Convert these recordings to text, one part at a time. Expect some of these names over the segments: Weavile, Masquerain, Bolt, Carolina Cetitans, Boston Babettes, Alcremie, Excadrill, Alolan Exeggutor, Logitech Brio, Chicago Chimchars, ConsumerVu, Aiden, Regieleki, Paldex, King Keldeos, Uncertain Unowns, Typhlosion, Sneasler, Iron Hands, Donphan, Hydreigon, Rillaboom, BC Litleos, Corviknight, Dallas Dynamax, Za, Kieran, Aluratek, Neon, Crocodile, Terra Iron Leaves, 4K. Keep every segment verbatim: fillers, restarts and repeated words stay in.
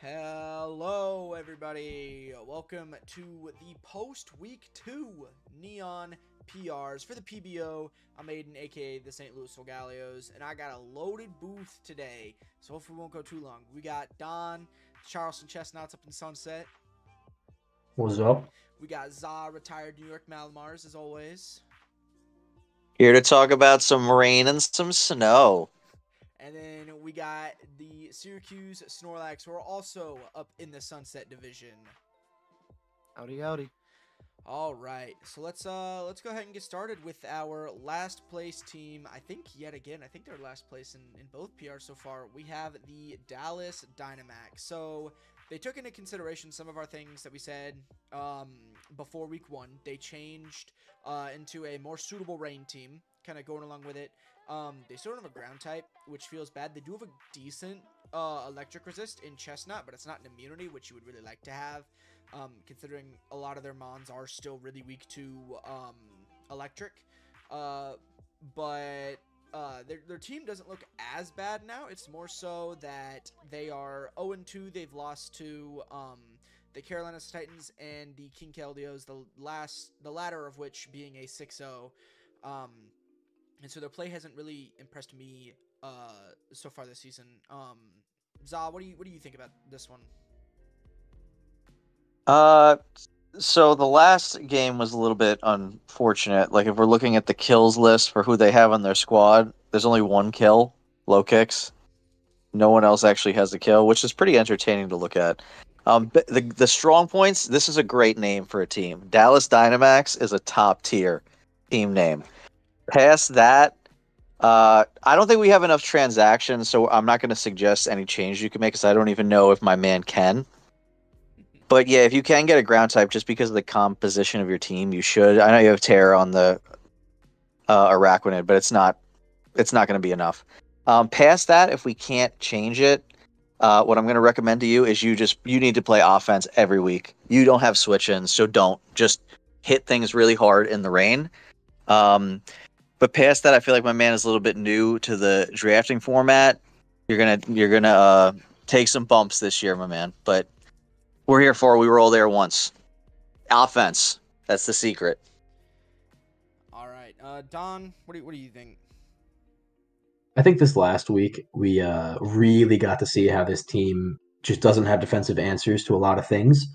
Hello everybody, welcome to the post week two Neon P Rs for the P B O. I'm Aiden, aka the Saint Louis Solgaleos, and I got a loaded booth today, so hopefully we won't go too long. We got Don Charleston Chestnuts up in Sunset. What's up? We got Za, retired New York Malamars, as always, here to talk about some rain and some snow. And then we got the Syracuse Snorlax, who are also up in the Sunset Division. Howdy, howdy. All right, so let's uh let's go ahead and get started with our last place team. I think yet again, I think they're last place in, in both P Rs so far. We have the Dallas Dynamax. So they took into consideration some of our things that we said um, before week one. They changed uh, into a more suitable rain team, kind of going along with it. Um, they sort of have a ground type, which feels bad. They do have a decent uh, electric resist in Chestnut, but it's not an immunity, which you would really like to have, um, considering a lot of their mons are still really weak to um, electric. Uh, but uh, their, their team doesn't look as bad now. It's more so that they are oh and two. They've lost to um, the Carolina Titans and the King Keldeos, the, last, the latter of which being a six oh. Um... And so their play hasn't really impressed me uh, so far this season. Um, Za, what do you what do you think about this one? Uh, so the last game was a little bit unfortunate. Like if we're looking at the kills list for who they have on their squad, there's only one kill, low kicks. No one else actually has a kill, which is pretty entertaining to look at. Um, but the the strong points. This is a great name for a team. Dallas Dynamax is a top tier team name. Past that, uh, I don't think we have enough transactions, so I'm not going to suggest any change you can make, because I don't even know if my man can. But yeah, if you can get a ground type, just because of the composition of your team, you should. I know you have Terra on the uh, Araquanid, but it's not it's not going to be enough. Um, past that, if we can't change it, uh, what I'm going to recommend to you is you just you need to play offense every week. You don't have switch-ins, so don't. Just hit things really hard in the rain. Um... But past that, I feel like my man is a little bit new to the drafting format. You're gonna you're gonna uh, take some bumps this year, my man. But we're here for it. We were all there once. Offense. That's the secret. All right, uh, Don. What do you, what do you think? I think this last week we uh, really got to see how this team just doesn't have defensive answers to a lot of things.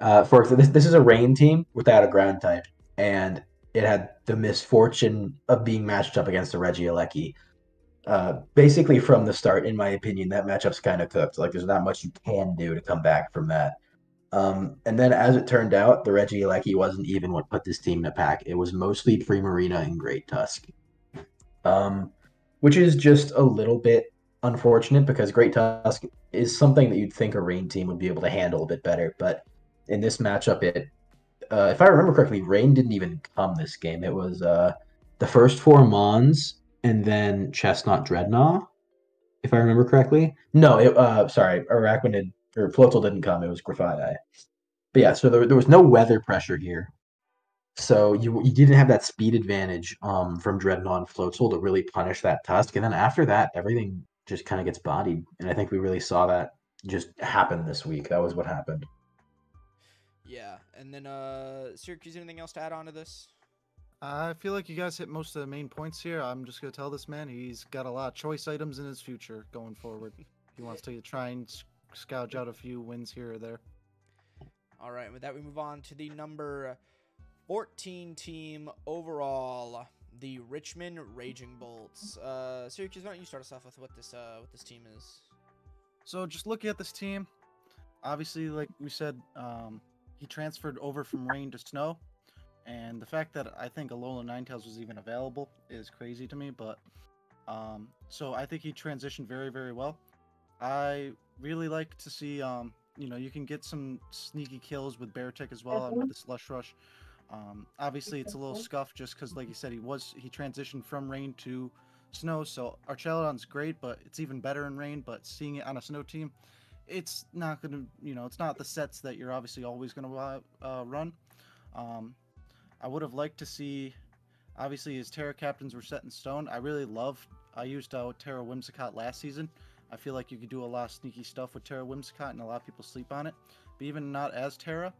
Uh, for this, this is a rain team without a ground type, and it had the misfortune of being matched up against a Regieleki. Uh, basically, from the start, in my opinion, that matchup's kind of cooked. Like, there's not much you can do to come back from that. Um, and then, as it turned out, the Regieleki wasn't even what put this team in a pack. It was mostly Primarina and Great Tusk, um, which is just a little bit unfortunate because Great Tusk is something that you'd think a rain team would be able to handle a bit better. But in this matchup, it... Uh, if I remember correctly, rain didn't even come this game. It was uh, the first four Mons and then Chestnut Dreadnought, if I remember correctly. No, it, uh, sorry, Araquanid or Plotel didn't come. It was Griffaidai. But yeah, so there, there was no weather pressure here. So you you didn't have that speed advantage um, from Dreadnought and Plotel to really punish that Tusk. And then after that, everything just kind of gets bodied. And I think we really saw that just happen this week. That was what happened. Yeah, and then uh, Syracuse, anything else to add on to this? I feel like you guys hit most of the main points here. I'm just going to tell this man he's got a lot of choice items in his future going forward. He wants to try and scouge out a few wins here or there. All right, with that, we move on to the number fourteen team overall, the Richmond Raging Bolts. Uh, Syracuse, why don't you start us off with what this, uh, what this team is? So just looking at this team, obviously, like we said, um, he transferred over from rain to snow, and the fact that I think Alolan Ninetales was even available is crazy to me, but um, so I think he transitioned very, very well. I really like to see, um, you know, you can get some sneaky kills with Beartick as well and with the Slush Rush. Um, obviously, it's a little scuffed just because, like you said, he was he transitioned from rain to snow, so Archaladon's great, but it's even better in rain, but seeing it on a snow team, it's not going to, you know, it's not the sets that you're obviously always going to uh, run. Um, I would have liked to see, obviously, his Terra captains were set in stone. I really loved, I used uh, Terra Whimsicott last season. I feel like you could do a lot of sneaky stuff with Terra Whimsicott, and a lot of people sleep on it. But even not as Terra,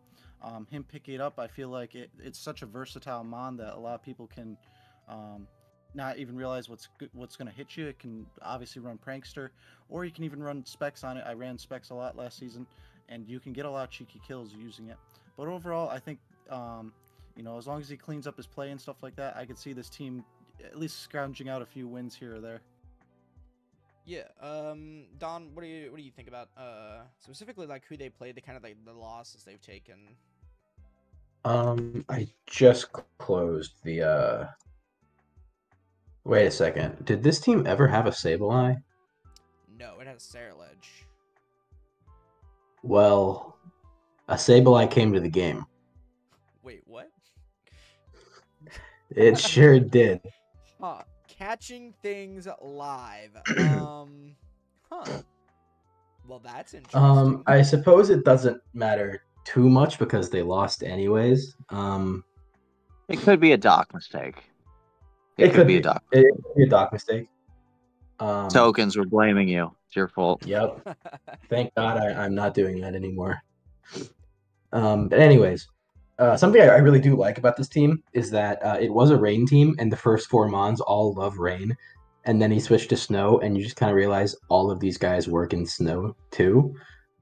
um, him picking it up, I feel like it, it's such a versatile mon that a lot of people can um, not even realize what's what's going to hit you. It can obviously run Prankster, or you can even run Specs on it. I ran Specs a lot last season, and you can get a lot of cheeky kills using it. But overall, I think, um, you know, as long as he cleans up his play and stuff like that, I could see this team at least scrounging out a few wins here or there. Yeah, um, Don, what do you what do you think about uh, specifically like who they played, the kind of like the losses they've taken? Um, I just closed the. Uh... Wait a second. Did this team ever have a Sableye? No, it had a Sarilege. Well, a Sableye came to the game. Wait, what? It sure did. Huh. Catching things live. Um, huh. Well, that's interesting. Um, I suppose it doesn't matter too much because they lost anyways. Um, it could be a doc mistake. It, it could, could be a doc. It could be a doc mistake. Um, Tokens, we're blaming you. It's your fault. Yep. Thank God I, I'm not doing that anymore. Um, but anyways, uh, something I, I really do like about this team is that uh, it was a rain team, and the first four mons all love rain, and then he switched to snow, and you just kind of realize all of these guys work in snow too.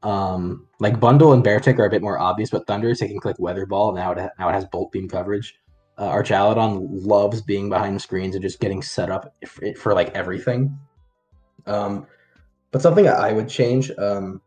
Um, like Bundle and Bear Tick are a bit more obvious, but Thunder is taking click Weather Ball, and now it now it has Bolt Beam coverage. Uh, Archaladon loves being behind the screens and just getting set up for, for like everything. Um, but something I would change, um,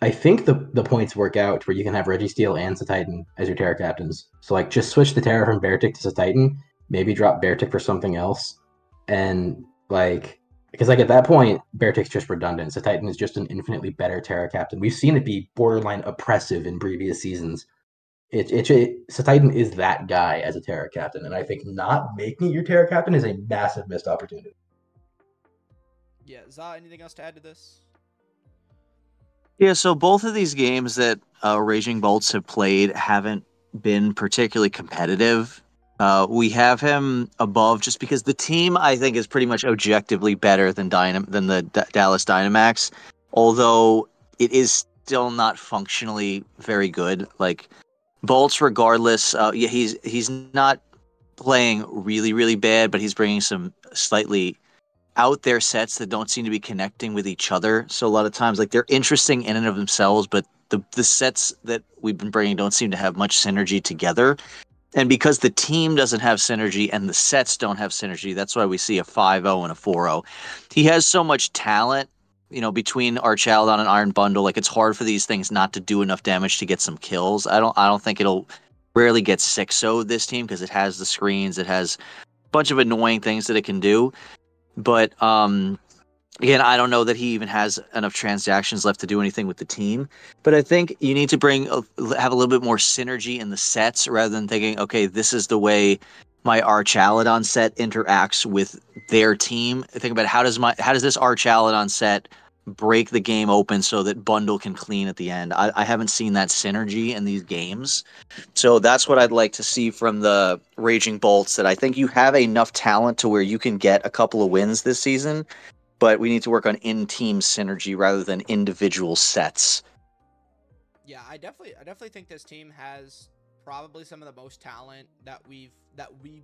I think the the points work out where you can have Registeel and Cetitan as your Terra captains. So like just switch the Terra from Beartic to Cetitan, maybe drop Beartic for something else, and like because like at that point Beartic's just redundant. Cetitan is just an infinitely better Terra captain. We've seen it be borderline oppressive in previous seasons. It, it, it, Cetitan is that guy as a Terra captain, and I think not making it your Terra captain is a massive missed opportunity. Yeah, Za, anything else to add to this? Yeah, so both of these games that uh, Raging Bolts have played haven't been particularly competitive. Uh, we have him above just because the team, I think, is pretty much objectively better than, Dynam than the D Dallas Dynamax, although it is still not functionally very good. Like, Bolts, regardless, uh, yeah, he's he's not playing really, really bad, but he's bringing some slightly out there sets that don't seem to be connecting with each other. So a lot of times, like, they're interesting in and of themselves, but the the sets that we've been bringing don't seem to have much synergy together. And because the team doesn't have synergy and the sets don't have synergy, that's why we see a five oh and a four oh. He has so much talent, you know, between Archaladon and Iron Bundle, like, it's hard for these things not to do enough damage to get some kills. I don't I don't think it'll rarely get six oh'd this team because it has the screens, it has a bunch of annoying things that it can do. But um again, I don't know that he even has enough transactions left to do anything with the team. But I think you need to bring a, have a little bit more synergy in the sets rather than thinking, okay, this is the way my Archaladon set interacts with their team. Think about how does my how does this Archaladon set break the game open so that Bundle can clean at the end. I, I haven't seen that synergy in these games, so that's what I'd like to see from the Raging Bolts. That I think you have enough talent to where you can get a couple of wins this season, but we need to work on in-team synergy rather than individual sets. Yeah, I definitely I definitely think this team has probably some of the most talent that we've that we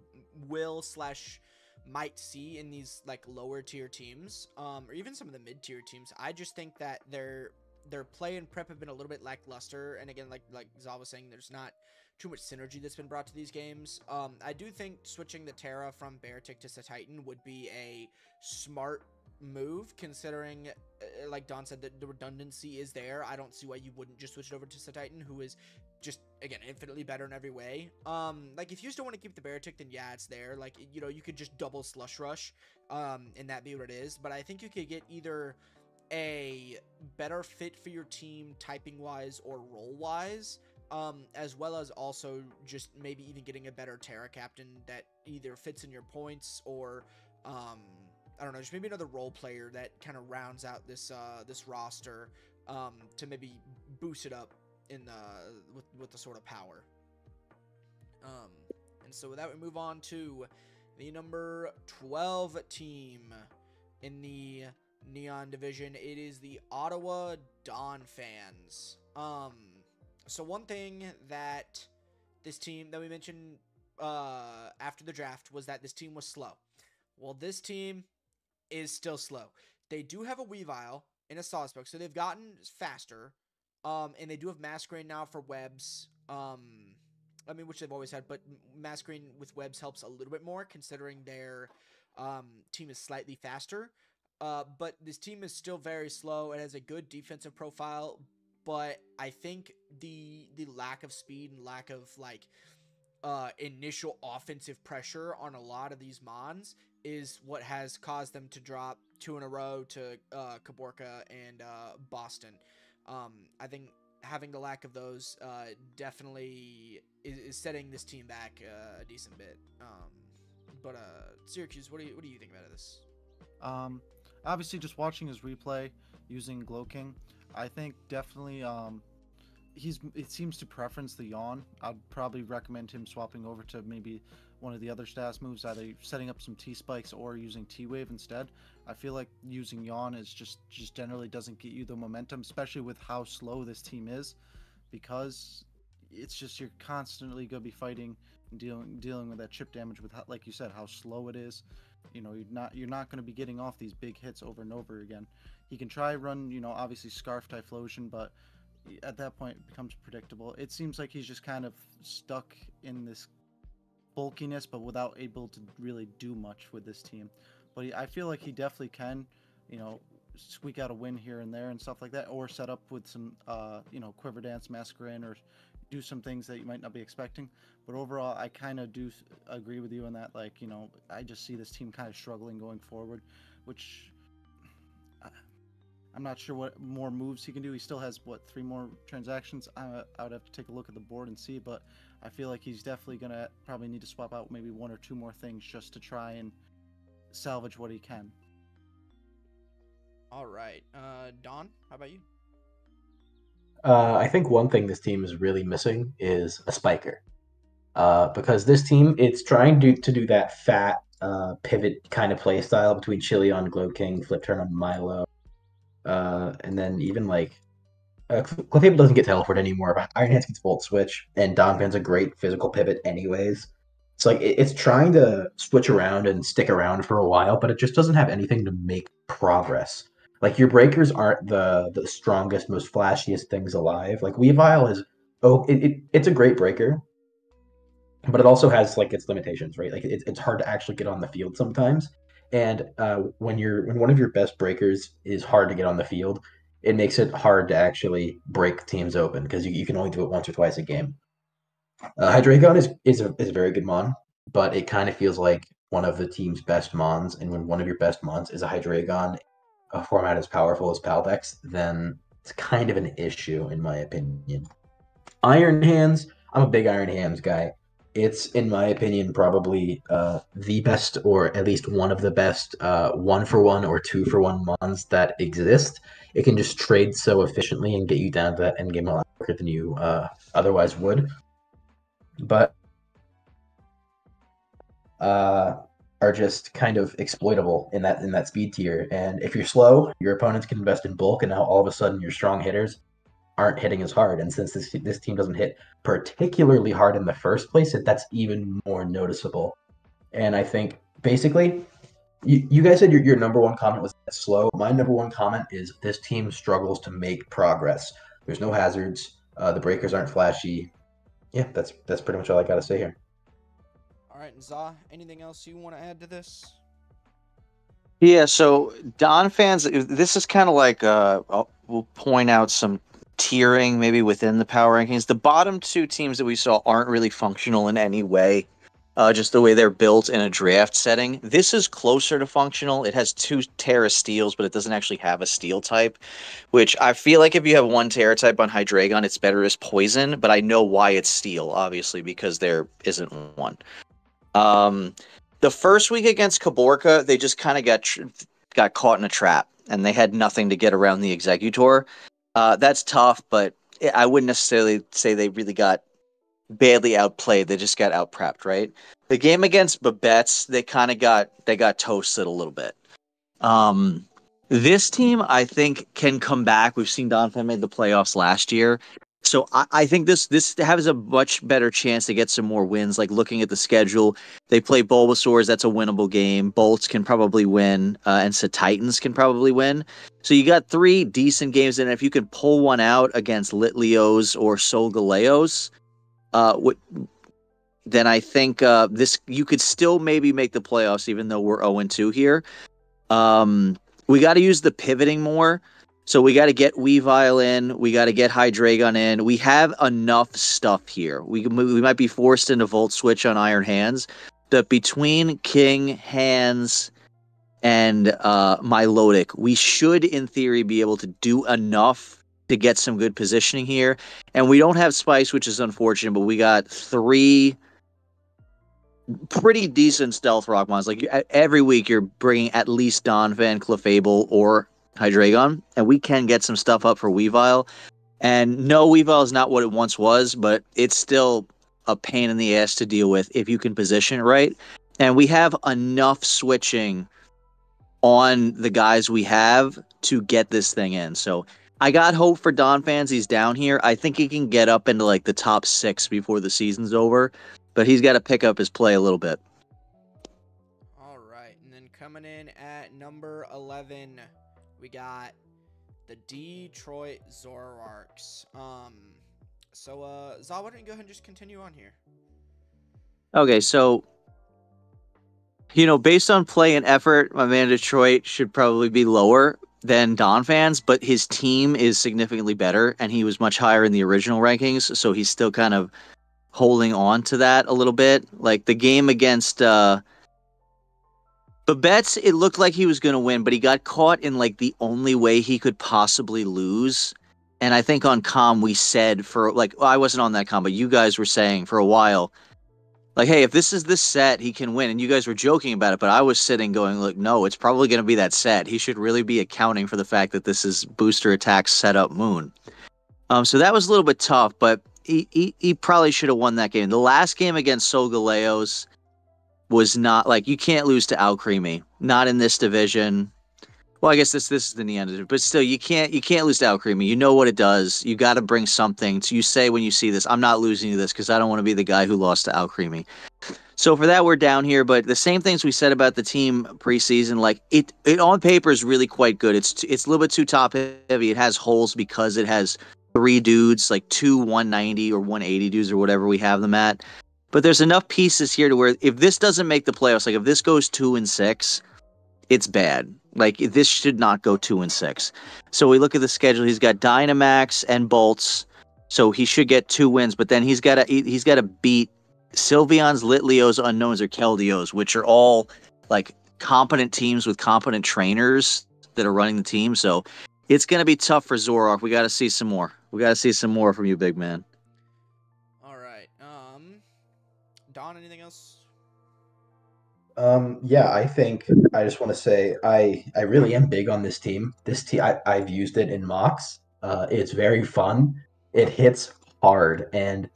will slash might see in these like lower tier teams, um, or even some of the mid tier teams. I just think that their their play and prep have been a little bit lackluster, and again, like like Za was saying, there's not too much synergy that's been brought to these games. Um, I do think switching the Terra from Beartic to Cetitan would be a smart move, considering, uh, like Don said, that the redundancy is there. I don't see why you wouldn't just switch it over to Cetitan, who is just, again, infinitely better in every way. Um, like, if you still want to keep the Beartic, then yeah, it's there. Like, you know, you could just double Slush Rush, um, and that be what it is. But I think you could get either a better fit for your team typing-wise or role-wise, um, as well as also just maybe even getting a better Terra Captain that either fits in your points or, um, I don't know, just maybe another role player that kind of rounds out this uh, this roster um, to maybe boost it up in the with, with the sort of power. Um, and so with that, we move on to the number twelve team in the Neon division, it is the Ottawa Donphans. Um, so one thing that this team that we mentioned uh, after the draft was that this team was slow. Well, this team is still slow. They do have a Weavile and a Sawsbuck, so they've gotten faster. Um, and they do have Masquerain now for webs. Um, I mean, which they've always had, but Masquerain with webs helps a little bit more considering their um, team is slightly faster. Uh, but this team is still very slow. It has a good defensive profile, but I think the the lack of speed and lack of like uh, initial offensive pressure on a lot of these Mons is what has caused them to drop two in a row to uh, Caborca and uh, Boston. Um, I think having the lack of those uh, definitely is, is setting this team back uh, a decent bit. Um, but uh, Syracuse, what do you what do you think about this? Um, obviously, just watching his replay using Gloking, I think definitely um, he's it seems to preference the yawn. I'd probably recommend him swapping over to maybe one of the other status moves, either setting up some T-Spikes or using T-Wave instead. I feel like using Yawn is just, just generally doesn't get you the momentum, especially with how slow this team is, because it's just you're constantly going to be fighting and dealing dealing with that chip damage with, how, like you said, how slow it is. You know, you're not you're not going to be getting off these big hits over and over again. He can try run, you know, obviously Scarf Typhlosion, but at that point it becomes predictable. It seems like he's just kind of stuck in this bulkiness, but without able to really do much with this team. But he, I feel like he definitely can, you know, squeak out a win here and there and stuff like that, or set up with some, uh, you know, Quiver Dance, Masquerain, or do some things that you might not be expecting. But overall, I kind of do agree with you on that. Like, you know, I just see this team kind of struggling going forward, which I, I'm not sure what more moves he can do. He still has, what, three more transactions? I, I would have to take a look at the board and see, but I feel like he's definitely going to probably need to swap out maybe one or two more things just to try and salvage what he can. All right. Uh, Don, how about you? Uh, I think one thing this team is really missing is a spiker. Uh, because this team, it's trying to, to do that fat uh, pivot kind of play style between Chillion, Gloking, Flip Turn on Milo. Uh, and then even like uh, Clefable doesn't get teleport anymore, but Iron Hands gets Volt Switch, and Donphan's a great physical pivot anyways. So like it, it's trying to switch around and stick around for a while, but it just doesn't have anything to make progress. Like your breakers aren't the the strongest, most flashiest things alive. Like Weavile is oh, it, it it's a great breaker, but it also has like its limitations, right? Like it, it's hard to actually get on the field sometimes. And uh, when you're when one of your best breakers is hard to get on the field, it makes it hard to actually break teams open because you, you can only do it once or twice a game. Uh, Hydreigon is is a, is a very good Mon, but it kind of feels like one of the team's best Mons. And when one of your best Mons is a Hydreigon, a format as powerful as Paldex, then it's kind of an issue in my opinion. Iron Hands, I'm a big Iron Hands guy. It's, in my opinion, probably uh, the best, or at least one of the best, uh, one-for-one or two-for-one Mons that exist. It can just trade so efficiently and get you down to that endgame a lot quicker than you uh, otherwise would. But uh, are just kind of exploitable in that in that speed tier. And if you're slow, your opponents can invest in bulk, and now all of a sudden your strong hitters aren't hitting as hard, and since this this team doesn't hit particularly hard in the first place, that's even more noticeable. And I think basically, you, you guys said your, your number one comment was slow. My number one comment is this team struggles to make progress. There's no hazards. Uh, the breakers aren't flashy. Yeah, that's that's pretty much all I gotta say here. All right, Za, anything else you want to add to this? Yeah, so Donphans, this is kind of like uh, I'll, we'll point out some tiering maybe within the power rankings. The bottom two teams that we saw aren't really functional in any way, uh, just the way they're built in a draft setting. This is closer to functional. It has two Terra Steels, but it doesn't actually have a Steel type, which I feel like if you have one Terra type on Hydreigon, it's better as Poison, but I know why it's Steel, obviously, because there isn't one. Um, the first week against Caborca, they just kind of got, got caught in a trap, and they had nothing to get around the Executor. Uh, that's tough, but I wouldn't necessarily say they really got badly outplayed. They just got outprepped, right? The game against Babettes, they kind of got they got toasted a little bit. Um, This team, I think, can come back. We've seen Donphan made the playoffs last year. So I, I think this this has a much better chance to get some more wins. Like, looking at the schedule, they play Bulbasaurs. That's a winnable game. Bolts can probably win, uh, and Cetitans can probably win. So you got three decent games, and if you can pull one out against Litleos or Solgaleos, uh, what, then I think uh, this you could still maybe make the playoffs, even though we're oh and two here. Um, we got to use the pivoting more. So we got to get Weavile in. We got to get Hydreigon in. We have enough stuff here. We we might be forced into Volt Switch on Iron Hands, but between King Hands and uh, Milotic, we should, in theory, be able to do enough to get some good positioning here. And we don't have Spice, which is unfortunate, but we got three pretty decent Stealth Rock monsters. Like, every week, you're bringing at least Donphan, Clefable, or Hydreigon, and we can get some stuff up for Weavile. And no, Weavile is not what it once was, but it's still a pain in the ass to deal with if you can position it right. And we have enough switching on the guys we have to get this thing in. So I got hope for Donphan. He's down here. I think he can get up into like the top six before the season's over, but he's got to pick up his play a little bit. All right, and then coming in at number eleven, we got the Detroit Zoroarks. Um, so, uh, Za, why don't you go ahead and just continue on here? Okay, so, you know, based on play and effort, my man Detroit should probably be lower than Donphan, but his team is significantly better, and he was much higher in the original rankings, so he's still kind of holding on to that a little bit. Like, the game against... Uh, Babettes, it looked like he was going to win, but he got caught in, like, the only way he could possibly lose. And I think on comm we said for, like, well, I wasn't on that comm, but you guys were saying for a while, like, hey, if this is this set, he can win. And you guys were joking about it, but I was sitting going, look, no, it's probably going to be that set. He should really be accounting for the fact that this is booster attack setup moon. Um, so that was a little bit tough, but he, he, he probably should have won that game. The last game against Solgaleos was not, like, you can't lose to Alcremie. Not in this division. Well, I guess this this is the Neon division, but still, you can't you can't lose to Alcremie. You know what it does. You got to bring something. So you say when you see this, I'm not losing to this because I don't want to be the guy who lost to Alcremie. So for that, we're down here. But the same things we said about the team preseason, like it it on paper is really quite good. It's it's a little bit too top heavy. It has holes because it has three dudes, like two one ninety or one eighty dudes or whatever we have them at. But there's enough pieces here to where if this doesn't make the playoffs, like if this goes two and six, it's bad. Like this should not go two and six. So we look at the schedule. He's got Dynamax and Bolts, so he should get two wins. But then he's got to he's got to beat Sylveons, Litleos, Unknowns, or Keldeos, which are all like competent teams with competent trainers that are running the team. So it's gonna be tough for Zoroark. We got to see some more. We got to see some more from you, big man. Don, anything else? Um, yeah, I think I just want to say I, I really am big on this team. This team, I, I've used it in mocks. Uh, it's very fun. It hits hard. And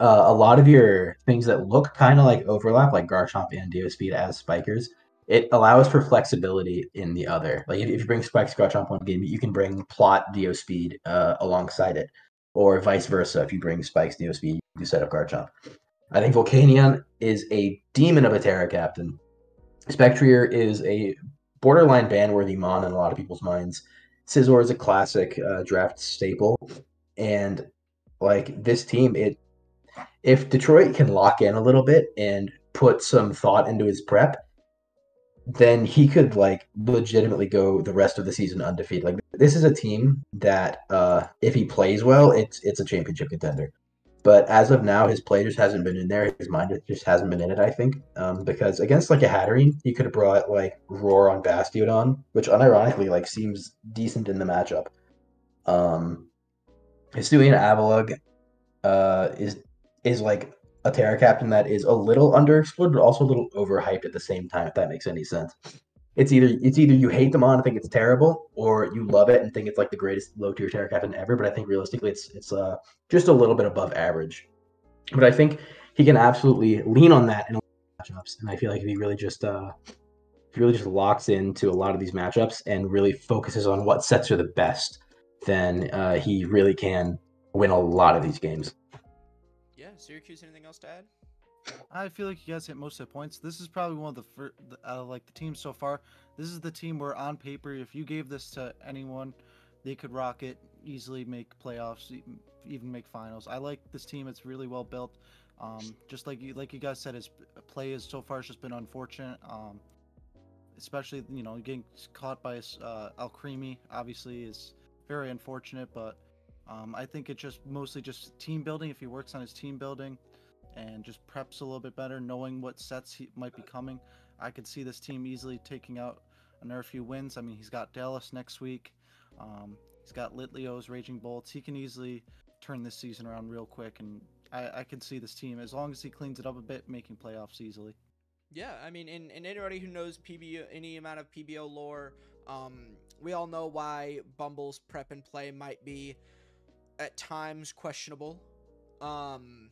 uh, a lot of your things that look kind of like overlap, like Garchomp and Geodude as spikers, it allows for flexibility in the other. Like if, if you bring spikes, Garchomp one game, you can bring plot Geodude uh, alongside it, or vice versa. If you bring spikes, Geodude, you set up Garchomp. I think Volcanion is a demon of a Terra Captain. Spectrier is a borderline ban-worthy mon in a lot of people's minds. Scizor is a classic uh, draft staple. And, like, this team, it if Detroit can lock in a little bit and put some thought into his prep, then he could, like, legitimately go the rest of the season undefeated. Like, this is a team that, uh, if he plays well, it's it's a championship contender. But as of now, his play just hasn't been in there. His mind just hasn't been in it, I think. Um, because against, like, a Hatterene, he could have brought, like, Roar on Bastiodon, which unironically, like, seems decent in the matchup. Um, Hisuian Avalug uh, is, is, like, a Terra Captain that is a little underexplored, but also a little overhyped at the same time, if that makes any sense. It's either it's either you hate them on and think it's terrible, or you love it and think it's like the greatest low tier Terra Captain ever. But I think realistically, it's it's uh, just a little bit above average. But I think he can absolutely lean on that in matchups, and I feel like if he really just uh, really just locks into a lot of these matchups and really focuses on what sets are the best, then uh, he really can win a lot of these games. Yeah, Syracuse, anything else to add? I feel like you guys hit most of the points. This is probably one of the first, uh, like the teams so far, this is the team where on paper, if you gave this to anyone, they could rock it, easily make playoffs, even make finals. I like this team. It's really well built. Um, just like you, like you guys said, his play is so far has just been unfortunate. Um, especially, you know, getting caught by uh, Alcremie obviously is very unfortunate, but um, I think it's just mostly just team building. If he works on his team building and just preps a little bit better, knowing what sets he might be coming, I could see this team easily taking out another few wins. I mean, he's got Dallas next week. Um, he's got Litleos, Raging Bolts. He can easily turn this season around real quick, and I, I can see this team, as long as he cleans it up a bit, making playoffs easily. Yeah, I mean, and, and anybody who knows P B O, any amount of P B O lore, um, we all know why Bumble's prep and play might be at times questionable, um,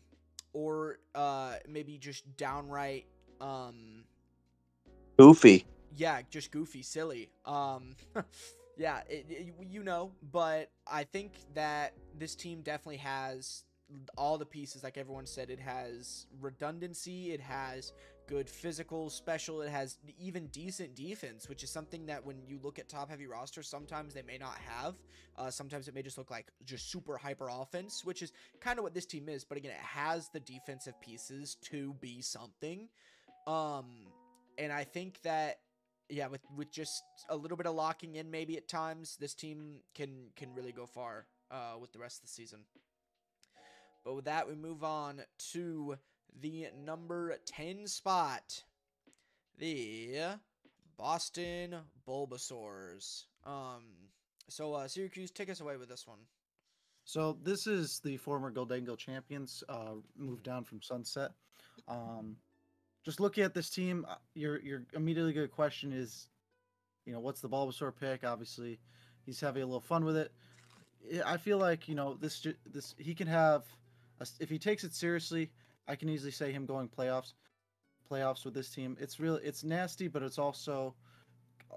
or uh, maybe just downright um, goofy. Yeah, just goofy, silly. Um, yeah, it, it, you know, but I think that this team definitely has all the pieces. Like everyone said, it has redundancy, it has good physical special, it has even decent defense, which is something that when you look at top heavy rosters, sometimes they may not have. Uh, sometimes it may just look like just super hyper offense, which is kind of what this team is, but again, it has the defensive pieces to be something. Um, and I think that, yeah, with, with just a little bit of locking in maybe at times, this team can, can really go far uh, with the rest of the season. But with that, we move on to the number ten spot, the Boston Bulbasaurs. Um, so, uh, Syracuse, take us away with this one. So, this is the former Goldango champions, uh, moved down from Sunset. Um, just looking at this team, your your immediately good question is, you know, what's the Bulbasaur pick? Obviously, he's having a little fun with it. I feel like, you know, this this he can have. If he takes it seriously, I can easily say him going playoffs, playoffs with this team. It's really, it's nasty, but it's also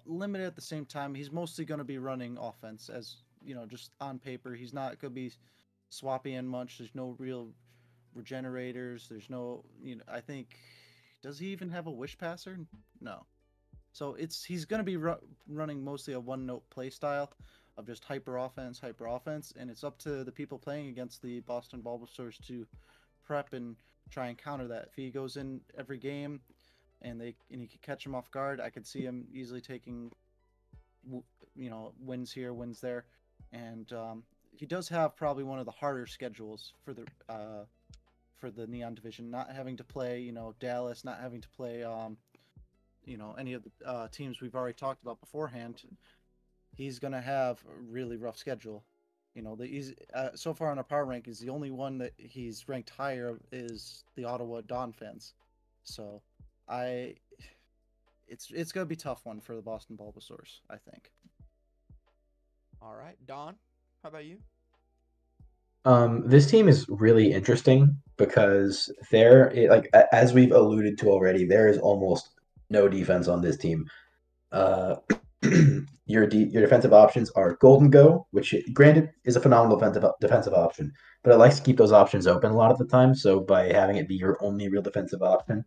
limited at the same time. He's mostly going to be running offense, as you know, just on paper. He's not going to be swapping in much. There's no real regenerators. There's no, you know, I think, does he even have a wish passer? No. So it's he's going to be ru running mostly a one note play style of just hyper offense, hyper offense, and it's up to the people playing against the Boston Bulbasaurs to prep and try and counter that. If he goes in every game and they and he could catch him off guard, I could see him easily taking, you know, wins here, wins there, and um, he does have probably one of the harder schedules for the uh, for the Neon division, not having to play, you know, Dallas, not having to play, um, you know, any of the uh, teams we've already talked about beforehand. He's going to have a really rough schedule. You know, the easy, uh, so far on our power rankings, the only one that he's ranked higher is the Ottawa Donphans. So, I, it's it's going to be a tough one for the Boston Bulbasaurs, I think. All right, Don, how about you? Um, this team is really interesting because there, like as we've alluded to already, there is almost no defense on this team. Uh. Your de your defensive options are Golden Go, which granted is a phenomenal defensive defensive option, but it likes to keep those options open a lot of the time. So by having it be your only real defensive option,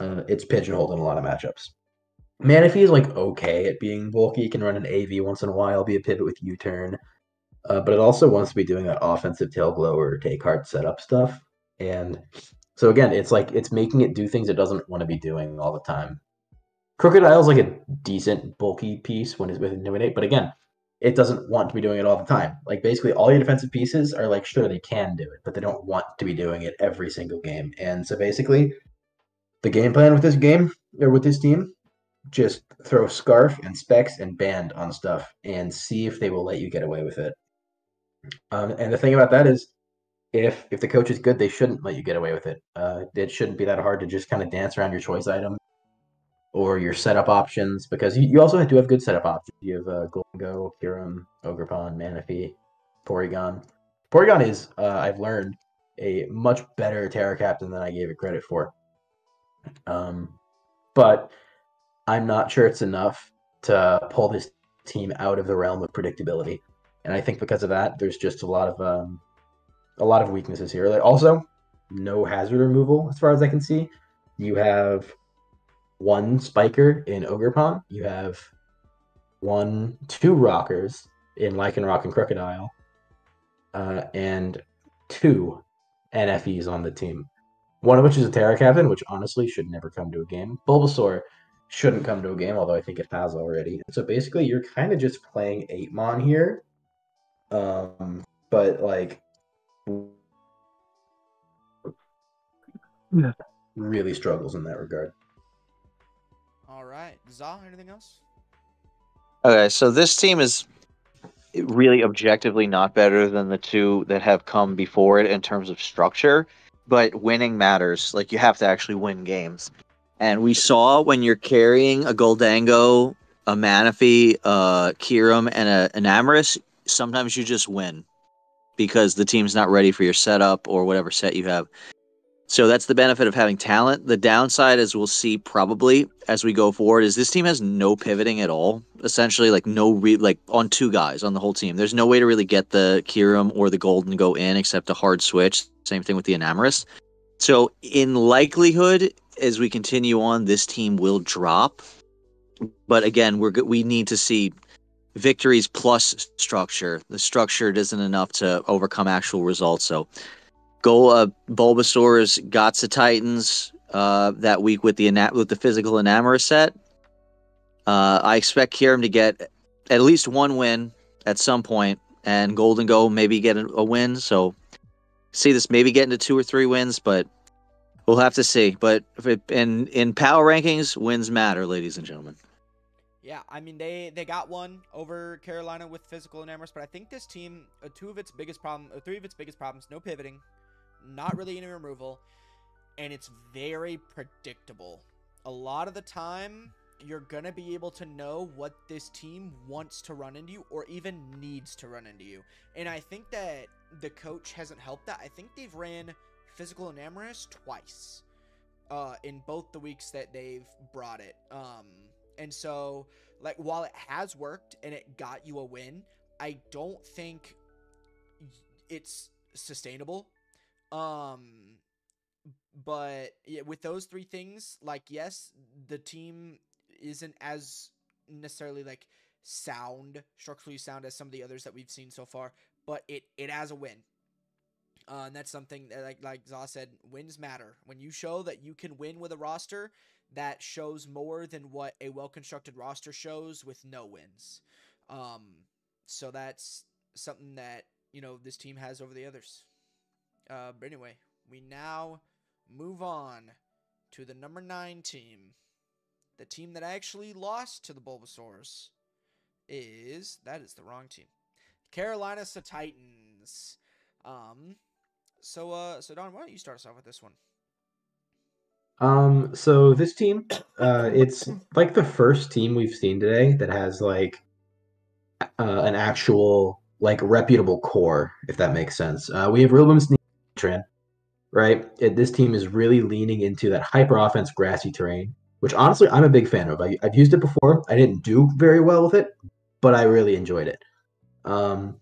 uh, it's pigeonholed in a lot of matchups. Manaphy is like okay at being bulky, can run an A V once in a while, be a pivot with U-turn, uh, but it also wants to be doing that offensive tail glow or take heart setup stuff. And so again, it's like it's making it do things it doesn't want to be doing all the time. Crocodile is like a decent bulky piece when it's with Intimidate, but again, it doesn't want to be doing it all the time. Like basically all your defensive pieces are like, sure, they can do it, but they don't want to be doing it every single game. And so basically the game plan with this game or with this team, just throw Scarf and Specs and Band on stuff and see if they will let you get away with it. Um, and the thing about that is if, if the coach is good, they shouldn't let you get away with it. Uh, it shouldn't be that hard to just kind of dance around your choice item or your setup options, because you, you also do have good setup options. You have uh, Golden Go, Kieran, Ogerpon, Manaphy, Porygon. Porygon is, uh, I've learned, a much better Terra Captain than I gave it credit for. Um, but I'm not sure it's enough to pull this team out of the realm of predictability. And I think because of that, there's just a lot of um, a lot of weaknesses here. Also, no hazard removal as far as I can see. You have one spiker in Ogerpon. You have one, two rockers in Lycanroc and Crocodile, uh, and two N F Es on the team. One of which is a Terra Captain, which honestly should never come to a game. Bulbasaur shouldn't come to a game, although I think it has already. So basically, you're kind of just playing eight mon here. Um, but like, yeah. Really struggles in that regard. All right, Za, anything else? Okay, so this team is really objectively not better than the two that have come before it in terms of structure, but winning matters. Like, you have to actually win games. And we saw when you're carrying a Goldango, a Manaphy, a Kyurem, and a Enamorus, sometimes you just win because the team's not ready for your setup or whatever set you have. So that's the benefit of having talent. The downside, as we'll see probably as we go forward, is this team has no pivoting at all. Essentially, like no re like on two guys on the whole team. There's no way to really get the Kyurem or the Golden go in except a hard switch. Same thing with the Enamorus. So in likelihood, as we continue on, this team will drop. But again, we're we need to see victories plus structure. The structure isn't enough to overcome actual results. So. Go, uh, Bulbasaur's got Cetitans uh, that week with the with the physical Enamorus set. Uh, I expect Kyurem to get at least one win at some point, and Golden Go maybe get a, a win. So see this maybe getting to two or three wins, but we'll have to see. But if it, in in power rankings, wins matter, ladies and gentlemen. Yeah, I mean, they, they got one over Carolina with physical Enamorus, but I think this team, uh, two of its biggest problem, uh, three of its biggest problems, no pivoting. Not really any removal, and it's very predictable. A lot of the time, you're going to be able to know what this team wants to run into you or even needs to run into you. And I think that the coach hasn't helped that. I think they've ran physical Enamorus twice uh, in both the weeks that they've brought it. Um, and so, like, while it has worked and it got you a win, I don't think it's sustainable. Um, but yeah, with those three things, like, yes, the team isn't as necessarily like sound, structurally sound as some of the others that we've seen so far, but it, it has a win. Uh, and that's something that, like, like Za said, wins matter. When you show that you can win with a roster, that shows more than what a well-constructed roster shows with no wins. Um, so that's something that, you know, this team has over the others. Uh, but anyway, we now move on to the number nine team. The team that actually lost to the Bulbasaurs is... That is the wrong team. Carolina Titans. Um, so, uh, so Don, why don't you start us off with this one? Um, so this team, uh, it's like the first team we've seen today that has, like, uh, an actual, like, reputable core, if that makes sense. Uh, we have Rilbum's... Right, it, this team is really leaning into that hyper offense grassy terrain, which honestly I'm a big fan of. I, I've used it before. I didn't do very well with it, but I really enjoyed it. Um,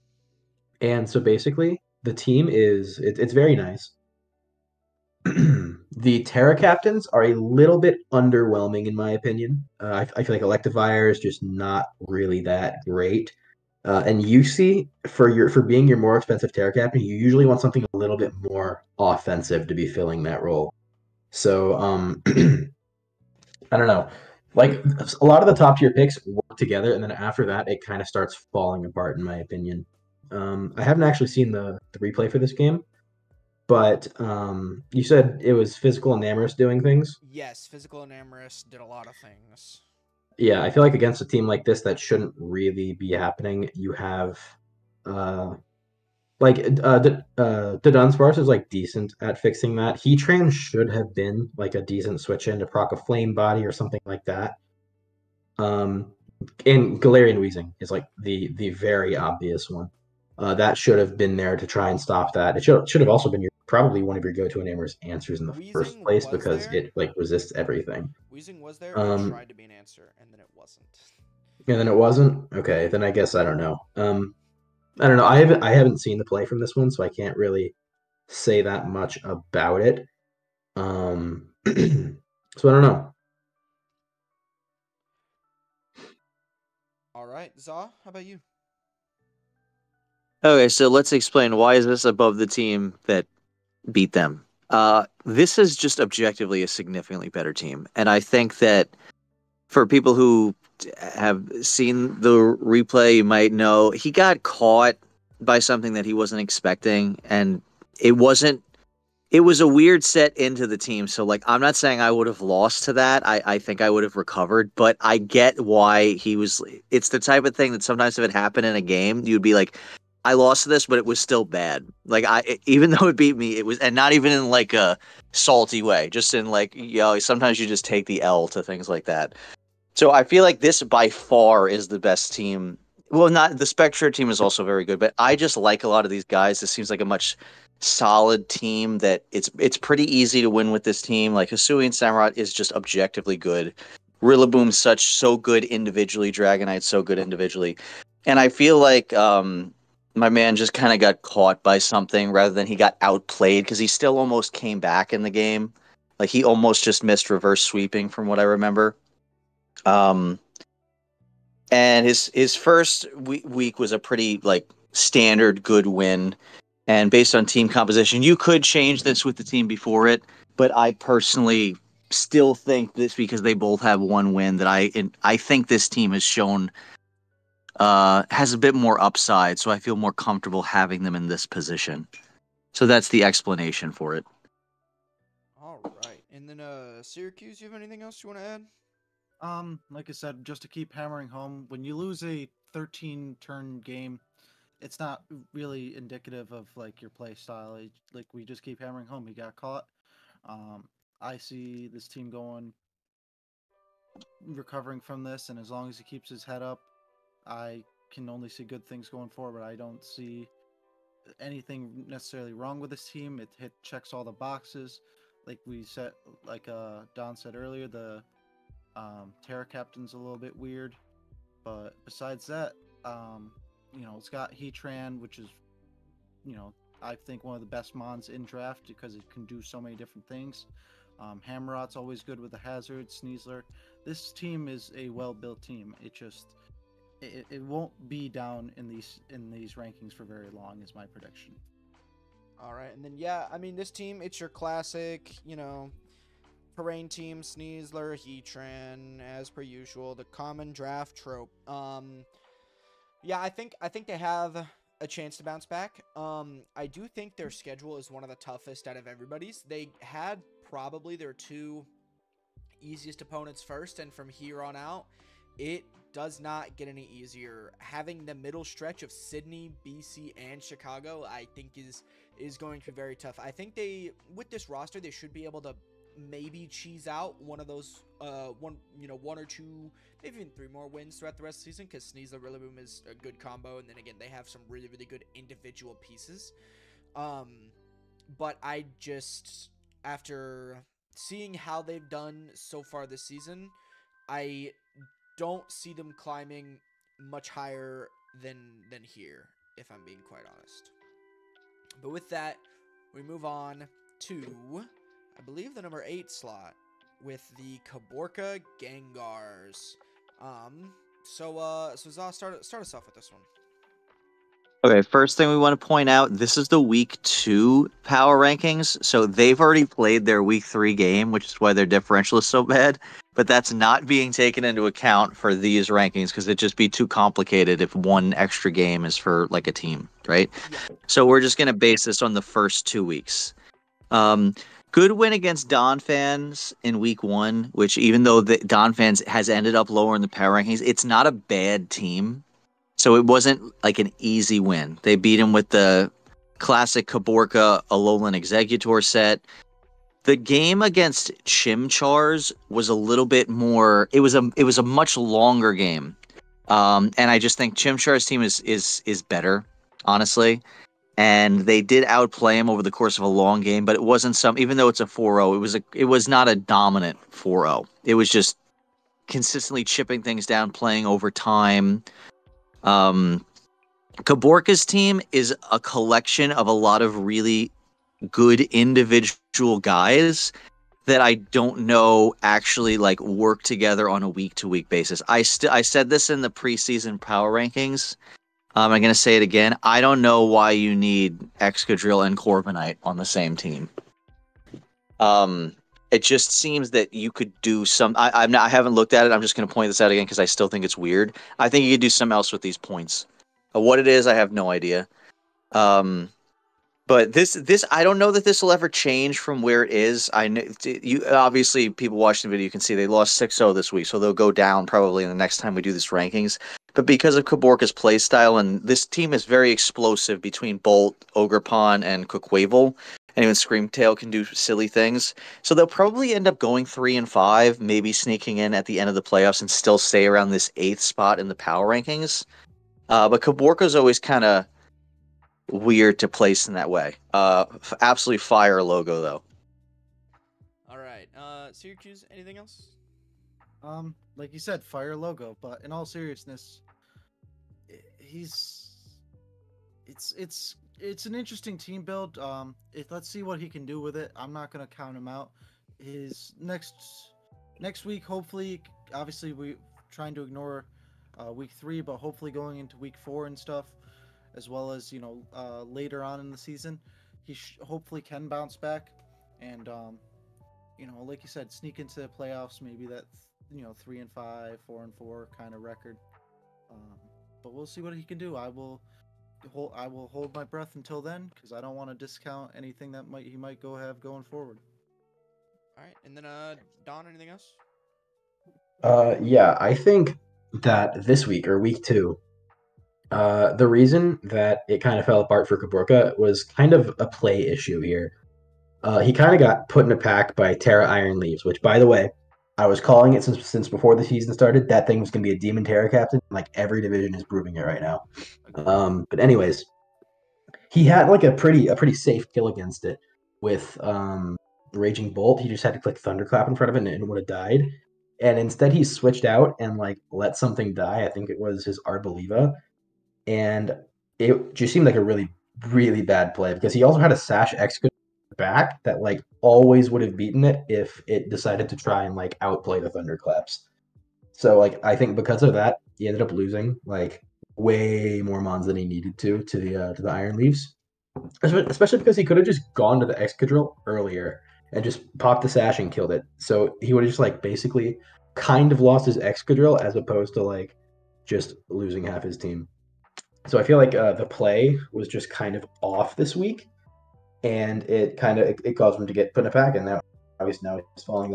and so basically, the team is it, it's very nice. The Terra Captains are a little bit underwhelming in my opinion. Uh, I, I feel like Electivire is just not really that great. Uh, and U C, for your for being your more expensive Terra Captain, you usually want something a little bit more offensive to be filling that role. So, um, I don't know. Like, a lot of the top-tier picks work together, and then after that, it kind of starts falling apart, in my opinion. Um, I haven't actually seen the, the replay for this game, but um, you said it was physical Enamorus doing things? Yes, physical Enamorus did a lot of things. Yeah, I feel like against a team like this, that shouldn't really be happening. You have, uh, like, uh, the uh, Dunsparce is, like, decent at fixing that. Heatran should have been, like, a decent switch in to proc a Flame Body or something like that. Um, and Galarian Weezing is, like, the, the very obvious one. Uh, that should have been there to try and stop that. It should, should have also been your probably one of your go-to enamours answers in the Weezing first place because there. it like resists everything. Weezing was there um, and tried to be an answer, and then it wasn't. And then it wasn't? Okay, then I guess I don't know. Um, I don't know. I haven't I haven't seen the play from this one, so I can't really say that much about it. Um, so I don't know. All right, Za, how about you? Okay, so let's explain why is this above the team that beat them. Uh, this is just objectively a significantly better team, and I think that for people who have seen the replay, you might know he got caught by something that he wasn't expecting, and it wasn't. It was a weird set into the team. So, like, I'm not saying I would have lost to that. I, I think I would have recovered, but I get why he was. It's the type of thing that sometimes if it happened in a game, you'd be like, I lost to this, but it was still bad. Like, I it, even though it beat me, it was, and not even in like a salty way, just in like, you know, sometimes you just take the L to things like that. So I feel like this by far is the best team. Well, not the Spectra team is also very good, but I just like a lot of these guys. This seems like a much solid team that it's it's pretty easy to win with this team. Like Hisui and Samurott is just objectively good. Rillaboom's such so good individually. Dragonite's so good individually, and I feel like um, my man just kind of got caught by something rather than he got outplayed because he still almost came back in the game. Like he almost just missed reverse sweeping from what I remember. Um, and his his first we week was a pretty like standard good win, and based on team composition, you could change this with the team before it. But I personally still think this because they both have one win that I and I think this team has shown uh has a bit more upside. So I feel more comfortable having them in this position. So that's the explanation for it. All right, and then uh, Syracuse, you have anything else you want to add? Um, like I said, just to keep hammering home, when you lose a thirteen turn game, it's not really indicative of like your play style. Like we just keep hammering home, he got caught. Um, I see this team going, recovering from this, and as long as he keeps his head up, I can only see good things going forward. I don't see anything necessarily wrong with this team. It hit checks all the boxes. Like we said, like uh Don said earlier, the Um, Terra Captain's a little bit weird, but besides that, um, you know, it's got Heatran, which is, you know, I think one of the best mons in draft because it can do so many different things. Um, Hammerott's always good with the Hazard, Sneasler. This team is a well-built team. It just, it, it won't be down in these in these rankings for very long, is my prediction. All right, and then yeah, I mean, this team, it's your classic, you know, Terrain team, Sneasler, Heatran, as per usual, the common draft trope. Um, yeah, I think I think they have a chance to bounce back. Um, I do think their schedule is one of the toughest out of everybody's. They had probably their two easiest opponents first, and from here on out, it does not get any easier. Having the middle stretch of Sydney, B C, and Chicago, I think is is going to be very tough. I think they, with this roster, they should be able to maybe cheese out one of those uh one you know one or two, maybe even three more wins throughout the rest of the season, because Sneasler Rillaboom is a good combo, and then again they have some really really good individual pieces. Um but I just, after seeing how they've done so far this season, I don't see them climbing much higher than than here, if I'm being quite honest. But with that, we move on to I believe the number eight slot with the Caborca Gengars. Um, so, uh, so Za, start start us off with this one. Okay, first thing we want to point out: this is the week two power rankings, so they've already played their week three game, which is why their differential is so bad. But that's not being taken into account for these rankings because it'd just be too complicated if one extra game is for like a team, right? Yeah. So we're just gonna base this on the first two weeks. Um. Good win against Donphans in week one, which even though the Donphans has ended up lower in the power rankings, it's not a bad team. So it wasn't like an easy win. They beat him with the classic Caborca Alolan Exeggutor set. The game against Chimchars was a little bit more, it was a it was a much longer game. Um, and I just think Chimchar's team is is is better, honestly. and they did outplay him over the course of a long game, but it wasn't some, even though it's a four oh, it was a, it was not a dominant four oh. It was just consistently chipping things down, playing over time. Um, Caborca's team is a collection of a lot of really good individual guys that I don't know actually like work together on a week-to-week basis. I st- I said this in the preseason power rankings. Um, I'm going to say it again. I don't know why you need Excadrill and Corviknight on the same team. Um, it just seems that you could do some... I, I'm not, I haven't looked at it. I'm just going to point this out again because I still think it's weird. I think you could do something else with these points. Uh, what it is, I have no idea. Um... But this, this, I don't know that this will ever change from where it is. I know you obviously people watching the video, you can see they lost six oh this week, so they'll go down probably in the next time we do this rankings. But because of Caborca's play style, and this team is very explosive between Bolt, Ogerpon, and Quaquaval, and even Screamtail can do silly things. So they'll probably end up going three and five, maybe sneaking in at the end of the playoffs and still stay around this eighth spot in the power rankings. Uh, but Caborca's always kind of weird to place in that way. Uh, absolutely fire logo though. All right, uh, Syracuse. Anything else? Um, like you said, fire logo. But in all seriousness, he's it's it's it's an interesting team build. Um, if, let's see what he can do with it. I'm not gonna count him out. His next next week, hopefully, obviously we're trying to ignore uh, week three, but hopefully going into week four and stuff, as well as, you know, uh, later on in the season, he sh- hopefully can bounce back and, um, you know, like you said, sneak into the playoffs, maybe that, you know, three and five, four and four kind of record. Um, but we'll see what he can do. I will hold, I will hold my breath until then, because I don't want to discount anything that might he might go have going forward. All right. And then, uh, Don, anything else? Uh, yeah, I think that this week or week two, Uh, the reason that it kind of fell apart for Caborca was kind of a play issue here. Uh, he kind of got put in a pack by Terra Iron Leaves, which, by the way, I was calling it since since before the season started. That thing was going to be a Demon Terra captain. Like, every division is proving it right now. Um, but anyways, he had like a pretty a pretty safe kill against it with um, Raging Bolt. He just had to click Thunderclap in front of it, and it would have died. And instead, he switched out and like let something die. I think it was his Arbaliva. And it just seemed like a really, really bad play because he also had a Sash Excadrill back that, like, always would have beaten it if it decided to try and, like, outplay the Thunderclaps. So, like, I think because of that, he ended up losing, like, way more mons than he needed to to the, uh, to the Iron Leaves. Especially because he could have just gone to the Excadrill earlier and just popped the Sash and killed it. So he would have just, like, basically kind of lost his Excadrill as opposed to, like, just losing half his team. So I feel like uh, the play was just kind of off this week, and it kind of it, it caused him to get put in a pack, and now obviously now he's falling.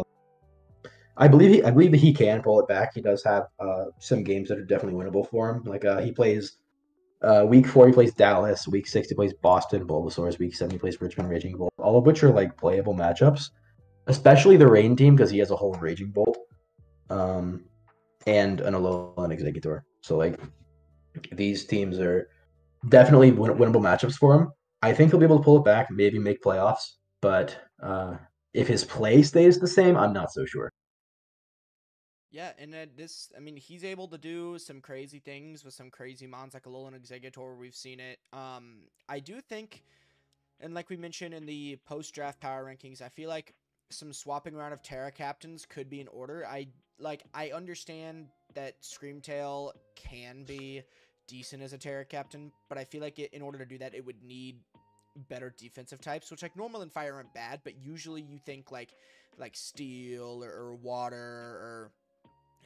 I believe he I believe that he can pull it back. He does have uh, some games that are definitely winnable for him. Like uh, he plays uh, week four, he plays Dallas. Week six, he plays Boston Bulbasaurs. Week seven, he plays Richmond Raging Bolt. All of which are like playable matchups, especially the Rain team because he has a whole Raging Bolt, um, and an Alolan Executor. So like. These teams are definitely win- winnable matchups for him. I think he'll be able to pull it back, maybe make playoffs. But uh, if his play stays the same, I'm not so sure. Yeah, and uh, this, I mean, he's able to do some crazy things with some crazy mons like Alolan Exegutor. We've seen it. Um, I do think, and like we mentioned in the post-draft power rankings, I feel like some swapping around of Terra captains could be in order. I like, I understand that Screamtail can be decent as a Terra captain, but I feel like it, in order to do that, it would need better defensive types, which like normal and fire aren't bad, but usually you think like like steel or, or water or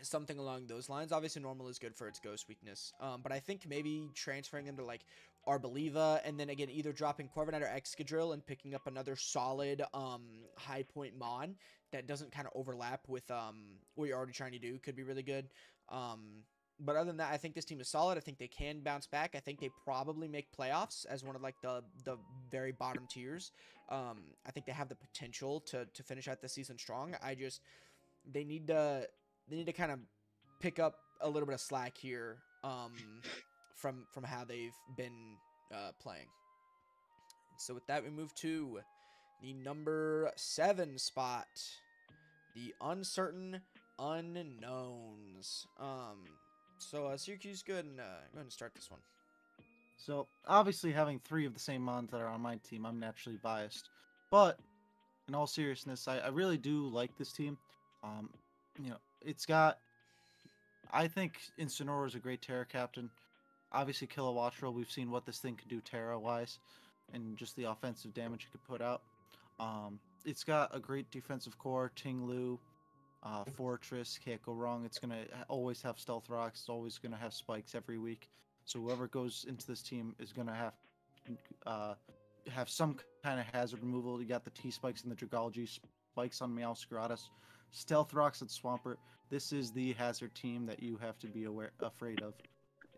something along those lines. Obviously normal is good for its ghost weakness, um but I think maybe transferring them to like Arbaliva and then again either dropping Corviknight or Excadrill and picking up another solid um high point mon that doesn't kind of overlap with um what you're already trying to do could be really good. Um, but other than that, I think this team is solid. I think they can bounce back. I think they probably make playoffs as one of like the the very bottom tiers. Um, I think they have the potential to to finish out the season strong. I just they need to they need to kind of pick up a little bit of slack here um, from from how they've been uh, playing. So with that, we move to the number seven spot, the Uncertain Unknowns. Um, so uh, Syracuse, go ahead and uh, go ahead and start this one. So obviously, having three of the same mons that are on my team, I'm naturally biased. But in all seriousness, I, I really do like this team. Um, you know, it's got. I think Incineroar is a great Terra captain. Obviously, Kilowattrel, we've seen what this thing can do Terra-wise, and just the offensive damage it could put out. Um, it's got a great defensive core, Tinglu, uh, Fortress, can't go wrong. It's going to always have Stealth Rocks, it's always going to have Spikes every week. So whoever goes into this team is going to have uh, have some kind of hazard removal. You got the T-Spikes and the Dragalge, Spikes on Meowscaratus, Stealth Rocks and Swampert. This is the hazard team that you have to be aware afraid of.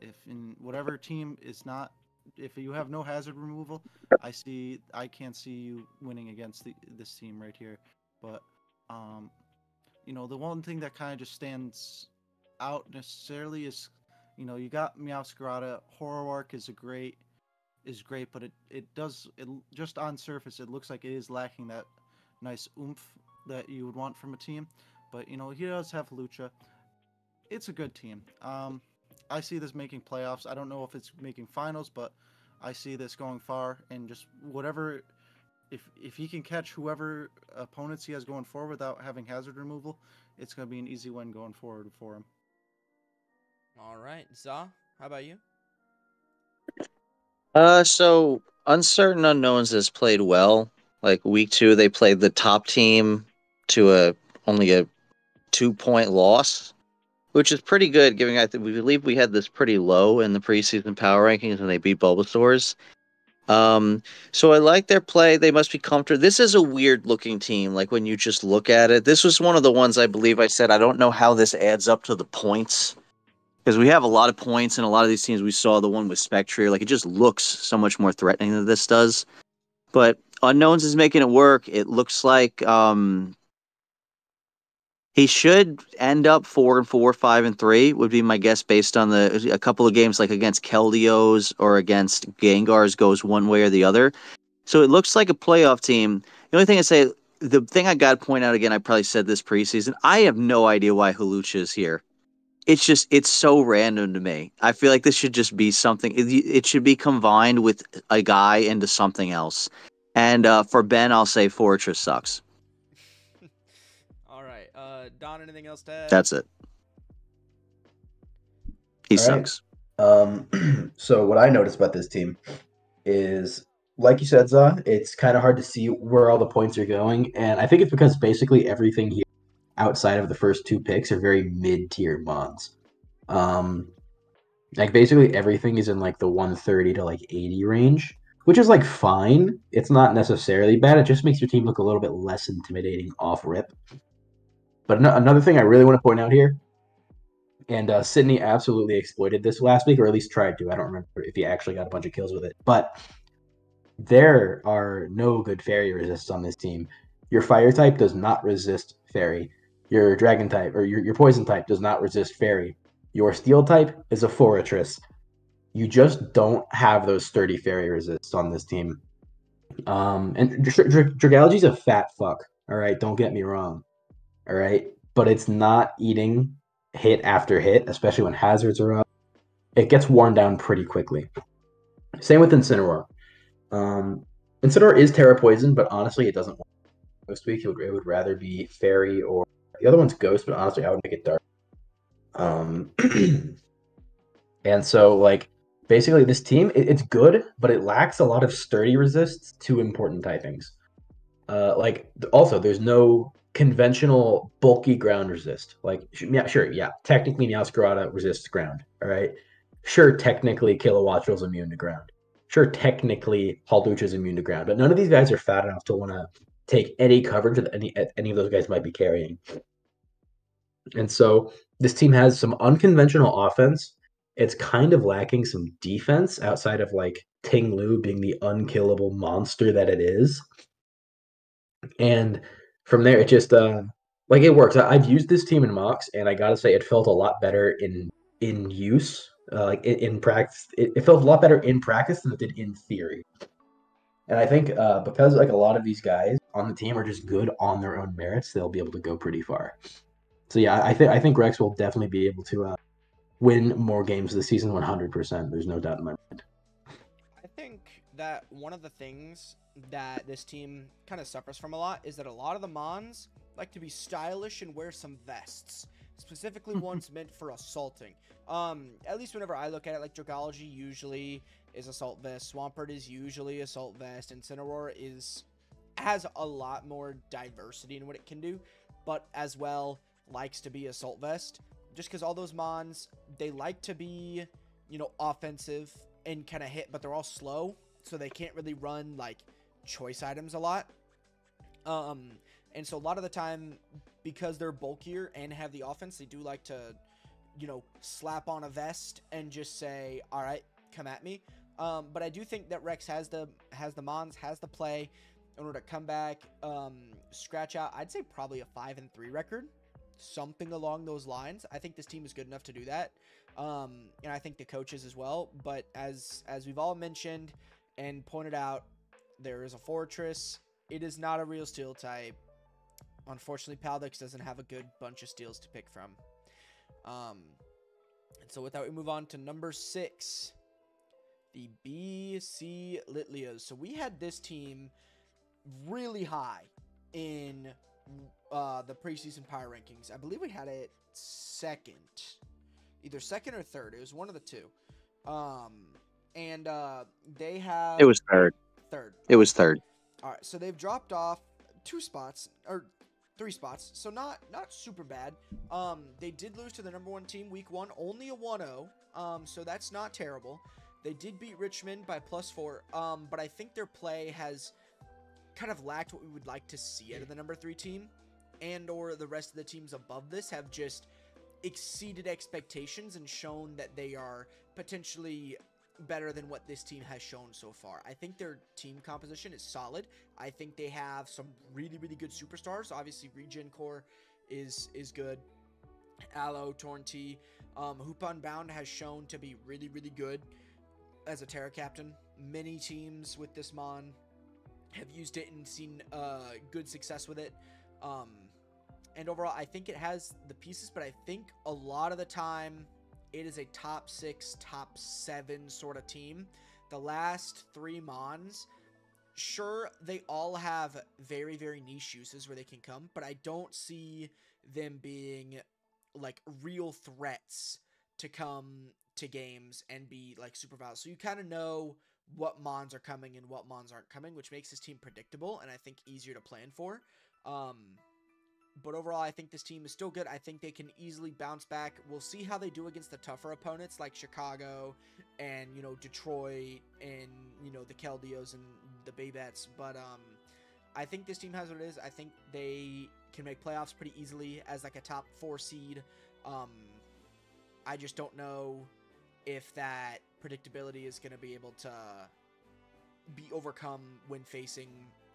If in whatever team is not, if you have no hazard removal, I see I can't see you winning against the, this team right here. But um, you know, the one thing that kind of just stands out necessarily is, you know, you got Meowscarada. Horrorark is a great is great, but it it does it just on surface it looks like it is lacking that nice oomph that you would want from a team. But you know, he does have Lucha. It's a good team. Um, I see this making playoffs. I don't know if it's making finals, but I see this going far. And just whatever, if if he can catch whoever opponents he has going forward without having hazard removal, it's going to be an easy win going forward for him. All right, Za, how about you? Uh, so Uncertain Unknowns has played well. Like week two, they played the top team to a only a two point loss, which is pretty good, given I think we believe we had this pretty low in the preseason power rankings, and they beat Bulbasaurs. Um, so I like their play. They must be comfortable. This is a weird looking team. Like when you just look at it, this was one of the ones I believe I said I don't know how this adds up to the points, because we have a lot of points, and a lot of these teams we saw the one with Spectre. Like it just looks so much more threatening than this does, but. Unknowns is making it work. It looks like um, he should end up four and four, five and three would be my guess based on the a couple of games like against Keldeos or against Gengars goes one way or the other. So it looks like a playoff team. The only thing I say, the thing I got to point out again, I probably said this preseason. I have no idea why Hulucha is here. It's just it's so random to me. I feel like this should just be something. It, it should be combined with a guy into something else. And uh, for Ben, I'll say Fortress sucks. All right. Uh, Don, anything else to add? That's it. He All sucks. Right. Um, so what I noticed about this team is, like you said, Za, it's kind of hard to see where all the points are going. And I think it's because basically everything here outside of the first two picks are very mid-tier mons. Um, like basically everything is in like the one thirty to like eighty range. Which is, like, fine. It's not necessarily bad. It just makes your team look a little bit less intimidating off-rip. But no, another thing I really want to point out here, and uh, Sydney absolutely exploited this last week, or at least tried to. I don't remember if he actually got a bunch of kills with it. But there are no good fairy resists on this team. Your fire type does not resist fairy. Your dragon type, or your, your poison type does not resist fairy. Your steel type is a fortress. You just don't have those sturdy fairy resists on this team. Um, and Dragalge's a fat fuck, all right? Don't get me wrong, all right? But it's not eating hit after hit, especially when hazards are up. It gets worn down pretty quickly. Same with Incineroar. Um, Incineroar is Terra Poison, but honestly, it doesn't work. Most week, it would, it would rather be fairy or... The other one's Ghost, but honestly, I would make it dark. Um, and so, like... Basically, this team, it's good, but it lacks a lot of sturdy resists to important typings. Uh, like, also, there's no conventional bulky ground resist. Like, yeah, sure, yeah, technically Meowscarada resists ground, all right? Sure, technically Kilowattrel's immune to ground. Sure, technically Haldoucha's immune to ground, but none of these guys are fat enough to want to take any coverage that any, any of those guys might be carrying. And so this team has some unconventional offense. It's kind of lacking some defense outside of, like, Tinglu being the unkillable monster that it is. And from there, it just, uh, like, it works. I, I've used this team in mocks, and I gotta say, it felt a lot better in in use. Uh, like, in, in practice. It, it felt a lot better in practice than it did in theory. And I think uh, because like a lot of these guys on the team are just good on their own merits, they'll be able to go pretty far. So yeah, I think I think Rex will definitely be able to uh, win more games this season, one hundred percent. There's no doubt in my mind. I think that one of the things that this team kind of suffers from a lot is that a lot of the Mons like to be stylish and wear some vests, specifically ones meant for assaulting. Um, at least whenever I look at it, like Dragalge usually is assault vest, Swampert is usually assault vest, and Incineroar is has a lot more diversity in what it can do, but as well likes to be assault vest, just because all those Mons, they like to be, you know, offensive and kind of hit, but they're all slow, so they can't really run like choice items a lot. Um, and so a lot of the time, because they're bulkier and have the offense, they do like to, you know, slap on a vest and just say, all right, come at me. Um, but I do think that Rex has the has the Mons, has the play in order to come back, um, scratch out, I'd say probably a five and three record, something along those lines. I think this team is good enough to do that. Um, and I think the coaches as well. But as, as we've all mentioned and pointed out, there is a Fortress. It is not a real steel type. Unfortunately, Paldex doesn't have a good bunch of steels to pick from. Um, and so with that, we move on to number six, the B C Litleos. So we had this team really high in uh, the preseason power rankings. I believe we had it second, either second or third. It was one of the two. Um, and uh, they have... It was third. Third. It was third. All right, so they've dropped off two spots, or three spots, so not not super bad. Um, they did lose to the number one team week one, only a one oh, um, so that's not terrible. They did beat Richmond by plus four, um, but I think their play has kind of lacked what we would like to see out of the number three team, and or the rest of the teams above this have just exceeded expectations and shown that they are potentially better than what this team has shown so far. I think their team composition is solid. I think they have some really, really good superstars. Obviously, Regen Core is is good. Aloe, Tornti, um, Hoop Unbound has shown to be really, really good as a Terra captain. Many teams with this Mon have used it and seen uh, good success with it. Um, and overall, I think it has the pieces, but I think a lot of the time, it is a top six, top seven sort of team. The last three Mons, sure, they all have very, very niche uses where they can come, but I don't see them being like real threats to come to games and be like super valuable. So you kind of know what Mons are coming and what Mons aren't coming, which makes this team predictable and I think easier to plan for. Um... But overall, I think this team is still good. I think they can easily bounce back. We'll see how they do against the tougher opponents like Chicago and, you know, Detroit and, you know, the Keldeos and the Babettes. But um, I think this team has what it is. I think they can make playoffs pretty easily as like a top four seed. Um, I just don't know if that predictability is going to be able to be overcome when facing,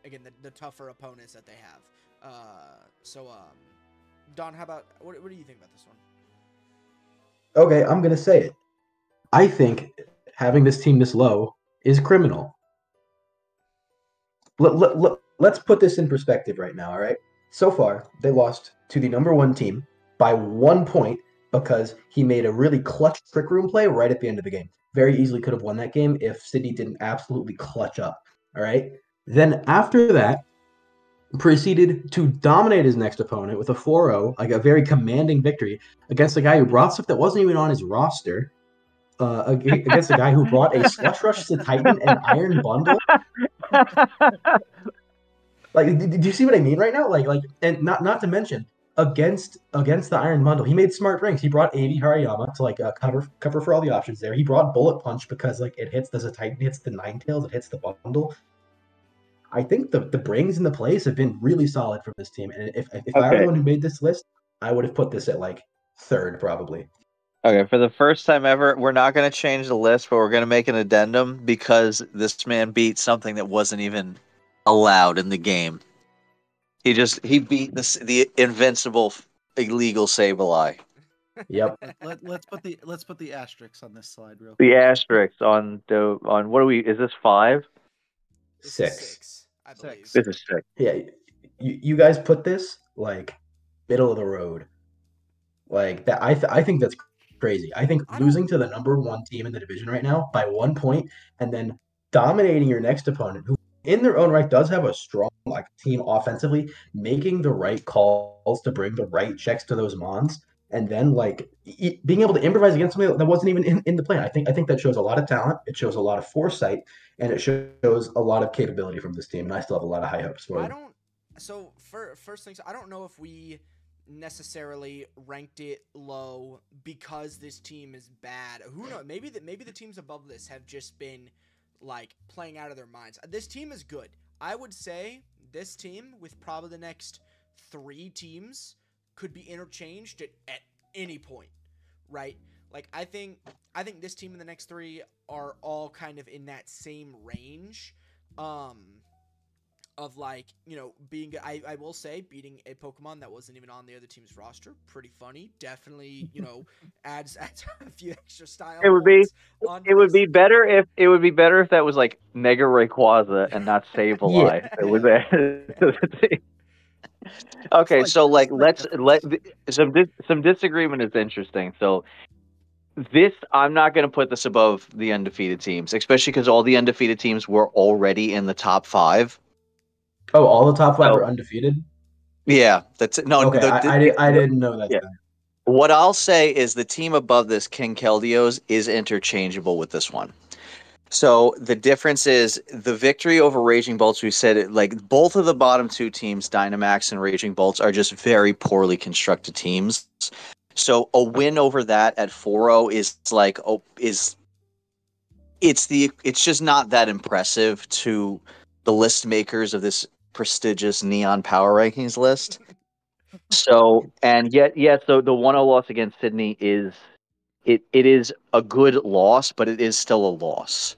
again, the, the tougher opponents that they have. Uh, so, um, Don, how about, what, what do you think about this one? Okay, I'm going to say it. I think having this team this low is criminal. Let, let, let, let's put this in perspective right now, all right? So far, they lost to the number one team by one point because he made a really clutch trick room play right at the end of the game. Very easily could have won that game if Sydney didn't absolutely clutch up, all right? Then after that, proceeded to dominate his next opponent with a four oh, like a very commanding victory against a guy who brought stuff that wasn't even on his roster, uh, against a guy who brought a Slush Rush to Titan and Iron Bundle. Like, do you see what I mean right now? Like, like, and not not to mention against against the Iron Bundle, he made smart rings. He brought A D Hariyama to like uh, cover cover for all the options there. He brought Bullet Punch because like it hits, there's a Titan, hits the Ninetales, it hits the Bundle. I think the, the brings and the plays have been really solid from this team. And if, if okay. I were the one who made this list, I would have put this at like third probably. Okay, for the first time ever, we're not going to change the list, but we're going to make an addendum because this man beat something that wasn't even allowed in the game. He just he beat the the invincible illegal Sableye. Yep. Let, let's put the let's put the asterisks on this slide real quick. The asterisks on the on what are we? Is this five? six. Six, I believe. This is six. Yeah, you, you guys put this like middle of the road. Like that, I th I think that's crazy. I think I losing to the number one team in the division right now by one point, and then dominating your next opponent, who in their own right does have a strong like team offensively, making the right calls to bring the right checks to those mons, and then like e being able to improvise against somebody that wasn't even in, in the plan. I think I think that shows a lot of talent. It shows a lot of foresight, and it shows a lot of capability from this team. And I still have a lot of high hopes for it. I don't. So for first things, I don't know if we necessarily ranked it low because this team is bad. Who knows? Maybe that maybe the teams above this have just been like playing out of their minds. This team is good. I would say this team with probably the next three teams could be interchanged at, at any point, right? Like I think I think this team and the next three are all kind of in that same range. Um Of like, you know, being, I, I will say, beating a Pokemon that wasn't even on the other team's roster, pretty funny. Definitely, you know, adds, adds a few extra style. It would be, it would be better if it would be better if that was like Mega Rayquaza and not Sableye. Yeah. It was that. Okay, like, so like let's let some dis, some disagreement is interesting. So this, I'm not going to put this above the undefeated teams, especially because all the undefeated teams were already in the top five. Oh, all the top five oh. are undefeated? Yeah. that's No, okay, the, the, I, I, did, I didn't know that. Yeah. What I'll say is the team above this, King Keldeos, is interchangeable with this one. So the difference is the victory over Raging Bolts, we said it, like both of the bottom two teams, Dynamax and Raging Bolts, are just very poorly constructed teams. So a win over that at four oh is like, oh, is it's the, it's just not that impressive to the list makers of this prestigious Neon Power Rankings list. So, and yet, yeah, so the one oh loss against Sydney is, it, it is a good loss, but it is still a loss.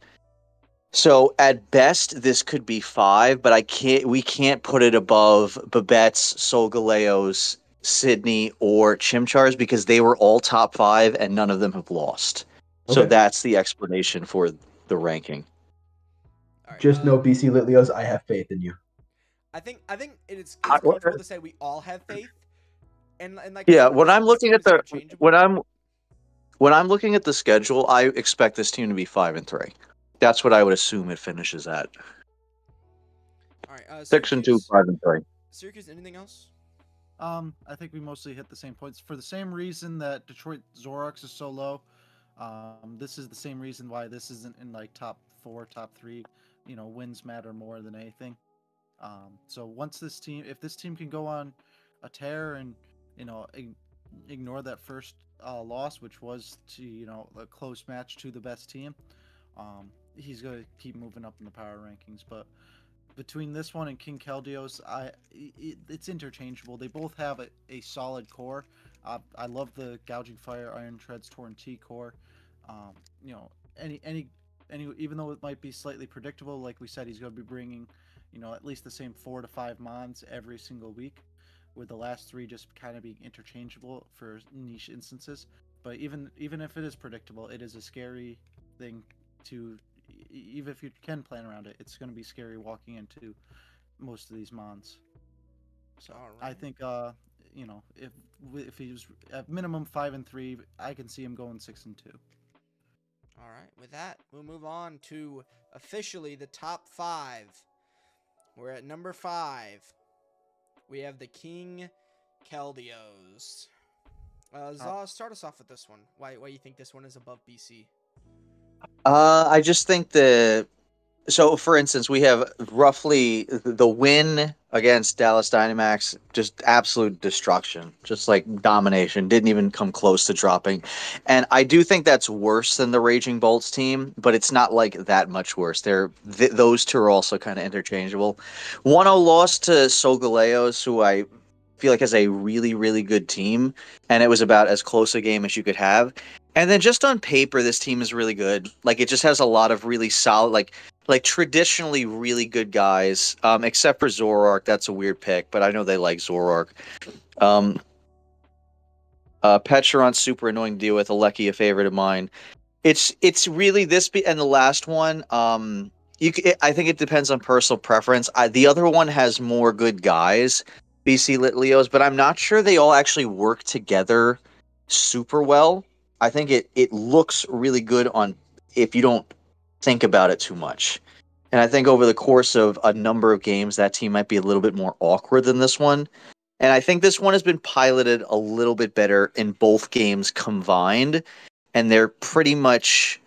So at best, this could be five, but I can't, we can't put it above Babettes, Solgaleos, Sydney, or Chimchars because they were all top five and none of them have lost. Okay. So that's the explanation for the ranking. Right, Just uh, know, B C Litleos, I have faith in you. I think I think it's, it's comfortable to say we all have faith, and, and like yeah, when I'm looking at the when I'm when I'm looking at the schedule, I expect this team to be five and three. That's what I would assume it finishes at. All right, uh, six Syracuse, and two, five and three. Syracuse, anything else? Um, I think we mostly hit the same points for the same reason that Detroit Zoroarks is so low. Um, this is the same reason why this isn't in like top four, top three. You know, wins matter more than anything. Um, so once this team, if this team can go on a tear and, you know, ig ignore that first uh, loss, which was to, you know, a close match to the best team, um, he's going to keep moving up in the power rankings. But between this one and King Keldeos, I, it, it's interchangeable. They both have a, a solid core. Uh, I love the Gouging Fire, Iron Treads, Torn T core. Um, you know, any, any, And even though it might be slightly predictable, like we said, he's going to be bringing, you know, at least the same four to five mons every single week, with the last three just kind of being interchangeable for niche instances. But even even if it is predictable, it is a scary thing to, even if you can plan around it, it's going to be scary walking into most of these mons. So right. I think, uh, you know, if if he was at minimum five and three, I can see him going six and two. All right, with that, we'll move on to officially the top five. We're at number five. We have the King Keldeos. Uh, Za, start us off with this one. Why Why do you think this one is above B C? Uh, I just think the... So, for instance, we have roughly the win against Dallas Dynamax, just absolute destruction, just like domination, didn't even come close to dropping. And I do think that's worse than the Raging Bolts team, but it's not like that much worse. They're, th those two are also kind of interchangeable. one oh loss to Solgaleos, who I feel like has a really, really good team, and it was about as close a game as you could have. And then just on paper, this team is really good. Like, it just has a lot of really solid, like, like traditionally really good guys, um, except for Zoroark. That's a weird pick, but I know they like Zoroark. Um, uh, Petron's super annoying to deal with. Alecki, a favorite of mine. It's it's really this, be and the last one, um, You, it, I think it depends on personal preference. I, the other one has more good guys, B C Litleos, but I'm not sure they all actually work together super well. I think it, it looks really good on if you don't think about it too much. And I think over the course of a number of games, that team might be a little bit more awkward than this one. And I think this one has been piloted a little bit better in both games combined, and they're pretty much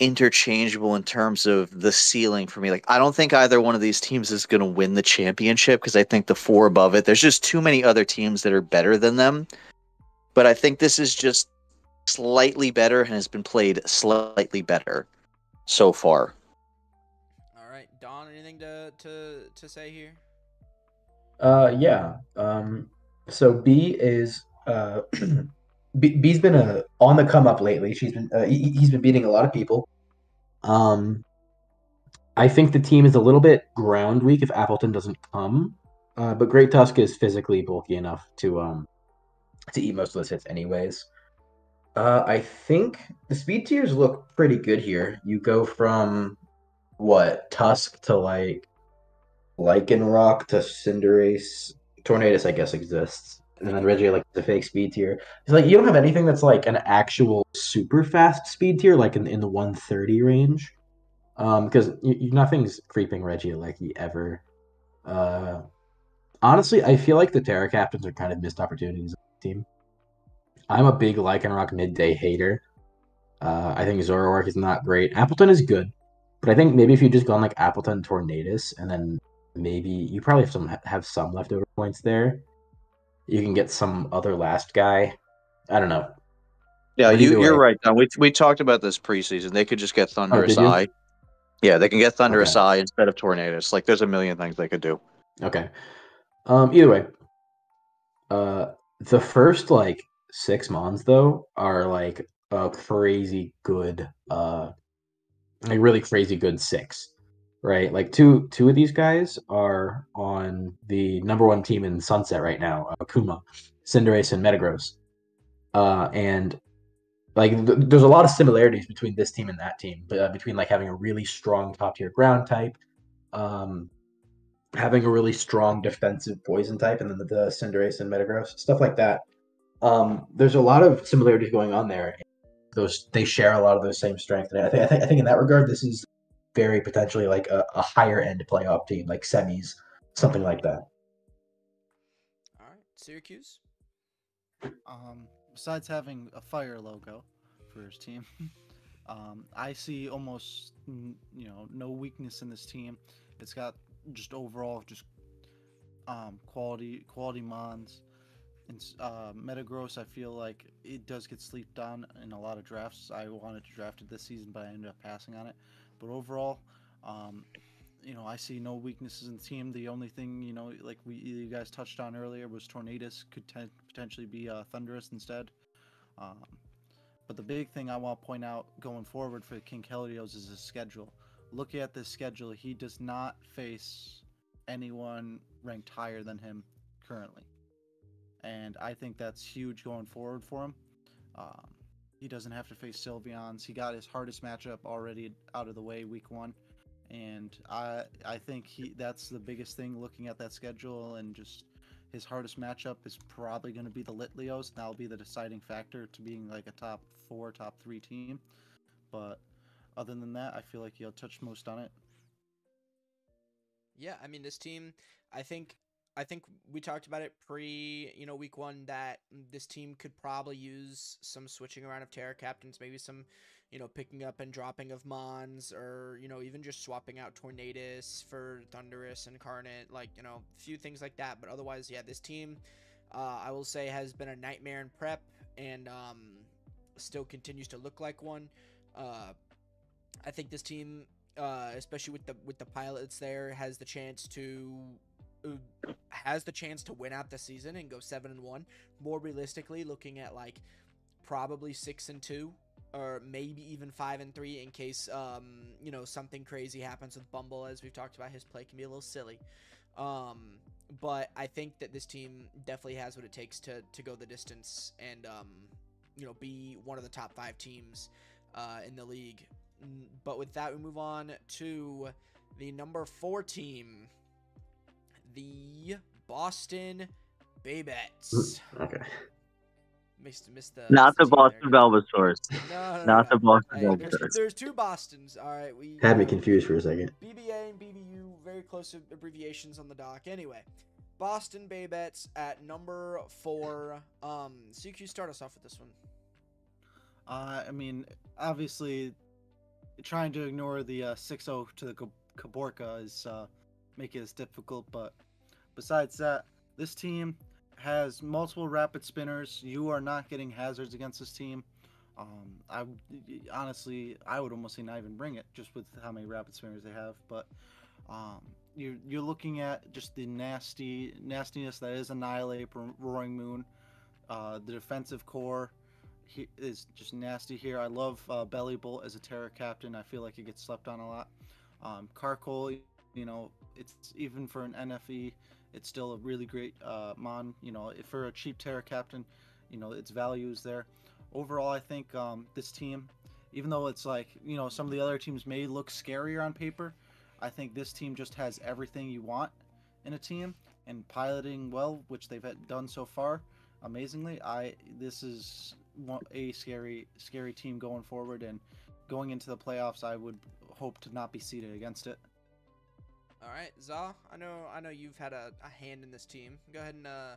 interchangeable in terms of the ceiling for me. Like, I don't think either one of these teams is going to win the championship because I think the four above it, there's just too many other teams that are better than them. But I think this is just slightly better and has been played slightly better so far. All right, Don, anything to to, to say here? Uh, yeah. Um, so B is uh, B, B's been a, on the come up lately. She's been uh, he, he's been beating a lot of people. Um, I think the team is a little bit ground weak if Appleton doesn't come, uh, but Great Tusk is physically bulky enough to um to eat most of those hits anyways. Uh, I think the speed tiers look pretty good here. You go from what Tusk to like. Lycanroc to Cinderace. Tornadus, I guess, exists. And then Reggie, like, the fake speed tier. It's like, you don't have anything that's, like, an actual super fast speed tier, like, in, in the one thirty range. Um, because nothing's creeping Reggie like he ever. Uh, honestly, I feel like the Terra Captains are kind of missed opportunities on the team. I'm a big Lycanroc midday hater. Uh, I think Zoroark is not great. Appleton is good. But I think maybe if you just gone, like, Appleton, Tornadus, and then maybe you probably have some have some leftover points there. You can get some other last guy. I don't know. Yeah, you, you're right. No, we we talked about this preseason. They could just get Thunderous oh, Eye. Yeah, they can get Thunderous okay. Eye instead of Tornadus. Like, there's a million things they could do. Okay. Um. Either way, uh, the first like six mons though are like a crazy good, uh, like really crazy good six. Right, like two two of these guys are on the number one team in Sunset right now, uh, Kuma, Cinderace, and Metagross. Uh, and like, th there's a lot of similarities between this team and that team, but, uh, between like having a really strong top tier ground type, um, having a really strong defensive poison type, and then the, the Cinderace and Metagross, stuff like that. Um, there's a lot of similarities going on there. Those they share a lot of those same strengths. And I think I think I think in that regard, this is very potentially like a, a higher end playoff team, like semis, something like that. All right, Syracuse. Um, besides having a fire logo for his team, um, I see almost you know no weakness in this team. It's got just overall just um, quality quality mons. And uh, Metagross, I feel like it does get sleeped on in a lot of drafts. I wanted to draft it this season, but I ended up passing on it. But overall, um, you know, I see no weaknesses in the team. The only thing, you know, like we you guys touched on earlier, was Tornadus could potentially be uh, Thunderous instead. Um, but the big thing I want to point out going forward for King Keldeos is his schedule. Looking at this schedule, he does not face anyone ranked higher than him currently, and I think that's huge going forward for him. Um, He doesn't have to face Sylveons. He got his hardest matchup already out of the way week one. And I I think he that's the biggest thing looking at that schedule, and just his hardest matchup is probably going to be the Litleos. And that'll be the deciding factor to being like a top four, top three team. But other than that, I feel like he'll touch most on it. Yeah, I mean, this team, I think... I think we talked about it pre, you know, week one, that this team could probably use some switching around of Terra Captains, maybe some, you know, picking up and dropping of Mons, or, you know, even just swapping out Tornadus for Thunderous, Incarnate, like, you know, a few things like that. But otherwise, yeah, this team, uh, I will say, has been a nightmare in prep, and um, still continues to look like one. Uh, I think this team, uh, especially with the, with the pilots there, has the chance to... has the chance to win out the season and go seven and one. More realistically, looking at like probably six and two, or maybe even five and three in case um you know something crazy happens with Bumble. As we've talked about, his play can be a little silly, um but I think that this team definitely has what it takes to to go the distance and um you know be one of the top five teams uh in the league But with that, we move on to the number four team, the Boston Babettes. Okay. Missed, missed the, Not the Boston Bulbasaurs. No, no, Not no. the Boston Bulbasaurs. Right. There's, there's two Bostons. All right. We had me confused for a second. B B A and B B U, very close abbreviations on the dock. Anyway, Boston Babettes at number four. Um, C Q, start us off with this one. Uh, I mean, obviously, trying to ignore the uh, six oh to the Caborca is uh, making it difficult. But besides that, this team has multiple rapid spinners. You are not getting hazards against this team. Um, I honestly, I would almost say not even bring it, just with how many rapid spinners they have. But um, you're you're looking at just the nasty nastiness that is Annihilate, Roaring Moon, uh, the defensive core. He is just nasty here. I love uh, Belly Bolt as a Terra captain. I feel like he gets slept on a lot. Um, Carcoal, you know, it's even for an N F E, it's still a really great uh, mon. You know, if for a cheap Terra captain, you know, its value is there. Overall, I think um, this team, even though it's like, you know, some of the other teams may look scarier on paper, I think this team just has everything you want in a team, and piloting well, which they've done so far, amazingly. I this is a scary scary team going forward, and going into the playoffs I would hope to not be seeded against it. All right, Za, I know I know you've had a, a hand in this team. Go ahead and uh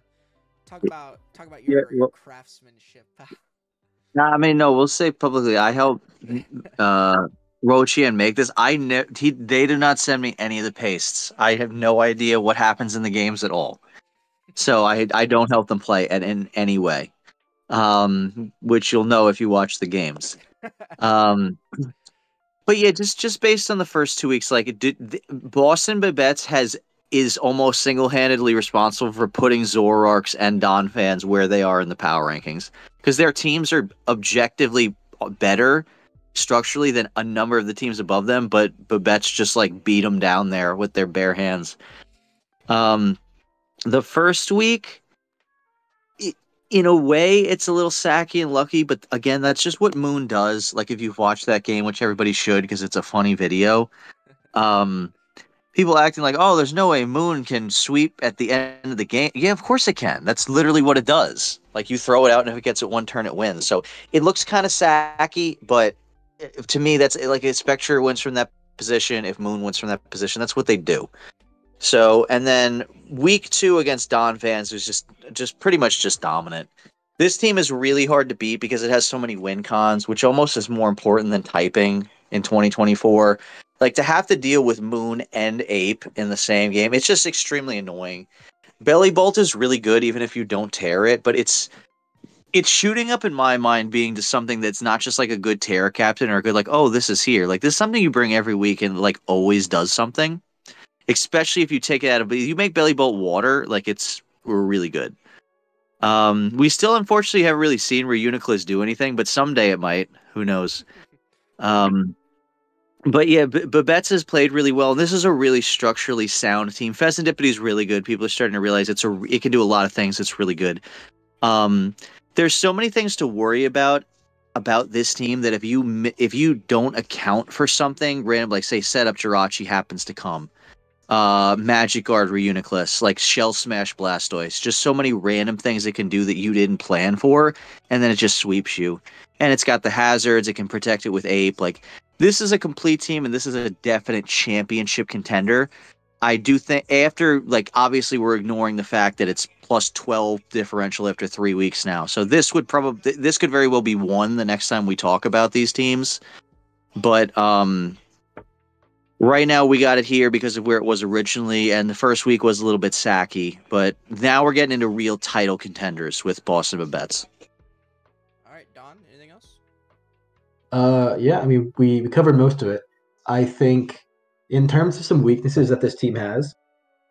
talk about talk about your, yeah, well, your craftsmanship. No, nah, I mean, no, we'll say publicly I helped uh Rochi and make this. I ne he, they do not send me any of the pastes. I have no idea what happens in the games at all. So I I don't help them play at, in any way. Um, which you'll know if you watch the games. Um, but yeah, just just based on the first two weeks, like it did, the, Boston Babettes has is almost single-handedly responsible for putting Zoroarks and Donphans where they are in the power rankings, because their teams are objectively better structurally than a number of the teams above them, but Babettes just like beat them down there with their bare hands. Um, the first week, in a way, it's a little sacky and lucky, but again, that's just what Moon does. Like, if you've watched that game, which everybody should because it's a funny video, um, people acting like, oh, there's no way Moon can sweep at the end of the game. Yeah, of course it can. That's literally what it does. Like, you throw it out, and if it gets it one turn, it wins. So it looks kind of sacky, but to me, that's like if Spectre wins from that position, if Moon wins from that position, that's what they do. So, and then week two against Donphans was just, just pretty much just dominant. This team is really hard to beat because it has so many win cons, which almost is more important than typing in twenty twenty-four. Like, to have to deal with Moon and Ape in the same game, it's just extremely annoying. Belly Bolt is really good, even if you don't tear it, but it's, it's shooting up in my mind being to something that's not just like a good Terra captain or a good, like, oh, this is here. Like, this is something you bring every week and like always does something. Especially if you take it out of, you make Belly Bolt water, like it's we're really good. Um, we still unfortunately haven't really seen where Uniclus do anything, but someday it might. Who knows? Um, but yeah, B Babettes has played really well, and this is a really structurally sound team. Fezzendippity is really good. People are starting to realize it's a it can do a lot of things. It's really good. Um, there's so many things to worry about about this team that if you if you don't account for something random, like say setup Jirachi happens to come. Uh, Magikarp, Reuniclus, like Shell Smash Blastoise, just so many random things it can do that you didn't plan for, and then it just sweeps you. And it's got the hazards, it can protect it with Ape. Like, this is a complete team, and this is a definite championship contender. I do think, after, like, obviously we're ignoring the fact that it's plus twelve differential after three weeks now, so this would probably, this could very well be one the next time we talk about these teams, but, um... right now, we got it here because of where it was originally, and the first week was a little bit sacky, but now we're getting into real title contenders with Boston Babettes. All right, Don, anything else? Uh, yeah, I mean, we, we covered most of it. I think in terms of some weaknesses that this team has,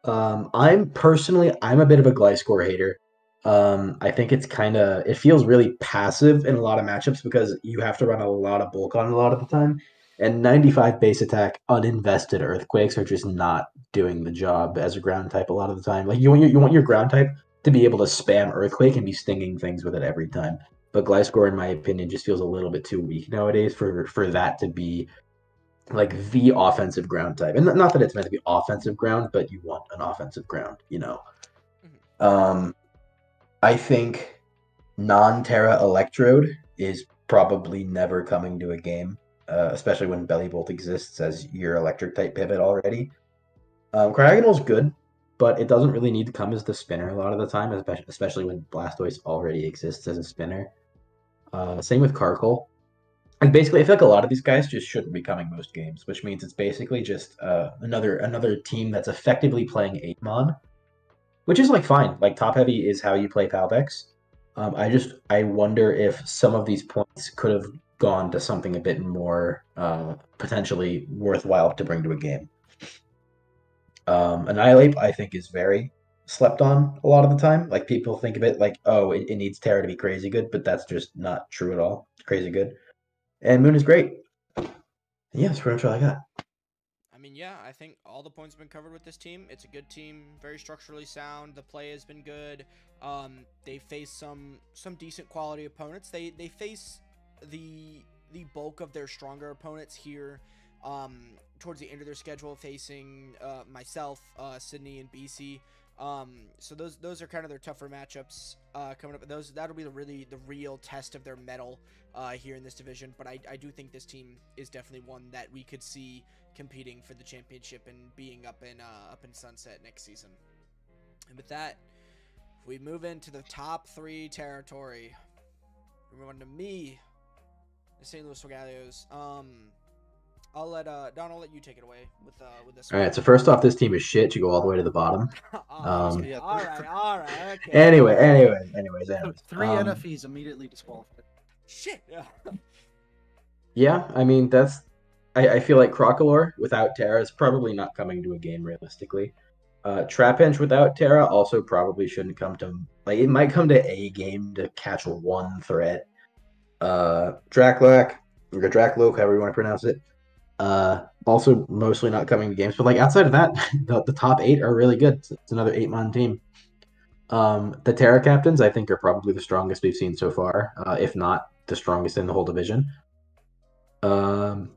um, I'm personally, I'm a bit of a Gliscor hater. Um, I think it's kind of, it feels really passive in a lot of matchups because you have to run a lot of bulk on a lot of the time. And ninety-five base attack uninvested earthquakes are just not doing the job as a ground type a lot of the time. Like you want your, you want your ground type to be able to spam earthquake and be stinging things with it every time. But Gliscor, in my opinion, just feels a little bit too weak nowadays for, for that to be like the offensive ground type. And not that it's meant to be offensive ground, but you want an offensive ground, you know. Mm-hmm. Um, I think non-Terra Electrode is probably never coming to a game, uh, especially when Bellybolt exists as your electric type pivot already. Um, Cryogonal's good, but it doesn't really need to come as the spinner a lot of the time, especially when Blastoise already exists as a spinner. Uh, same with Carkle. And basically, I feel like a lot of these guys just shouldn't be coming most games, which means it's basically just uh, another another team that's effectively playing eight mon, which is, like, fine. Like, top-heavy is how you play Paldex. Um, I just, I wonder if some of these points could have gone to something a bit more uh, potentially worthwhile to bring to a game. Um, Annihilate, I think, is very slept on a lot of the time. Like, people think of it like, oh, it, it needs Terra to be crazy good, but that's just not true at all. It's crazy good. And Moon is great. Yeah, that's pretty much all I got. I mean, yeah, I think all the points have been covered with this team. It's a good team, very structurally sound. The play has been good. Um, they face some some decent quality opponents. They they face the the bulk of their stronger opponents here um, towards the end of their schedule, facing uh, myself, uh, Sydney, and B C. Um, so those those are kind of their tougher matchups uh, coming up. Those that'll be the really the real test of their mettle uh, here in this division. But I, I do think this team is definitely one that we could see competing for the championship and being up in uh, up in Sunset next season. And with that, we move into the top three territory. We move on to me, the Saint Louis Solgaleos. Um. I'll let uh, Don. I'll let you take it away with uh, with this. All right. So first off, this team is shit. You go all the way to the bottom. oh, um, yeah. All right. All right. Okay. Anyway. Anyway. Anyways. anyways. Three um, N F Es immediately disqualified. Shit. Yeah. Yeah. I mean, that's. I, I feel like Crocolore without Terra is probably not coming to a game realistically. Uh, Trapinch without Terra also probably shouldn't come to. Like, it might come to a game to catch one threat. Uh, Dracloak or Dracloak, however you want to pronounce it. Uh, also mostly not coming to games, but like outside of that, the, the top eight are really good. It's, it's another eight-man team. Um, the Terra captains, I think, are probably the strongest we've seen so far, uh, if not the strongest in the whole division. Um,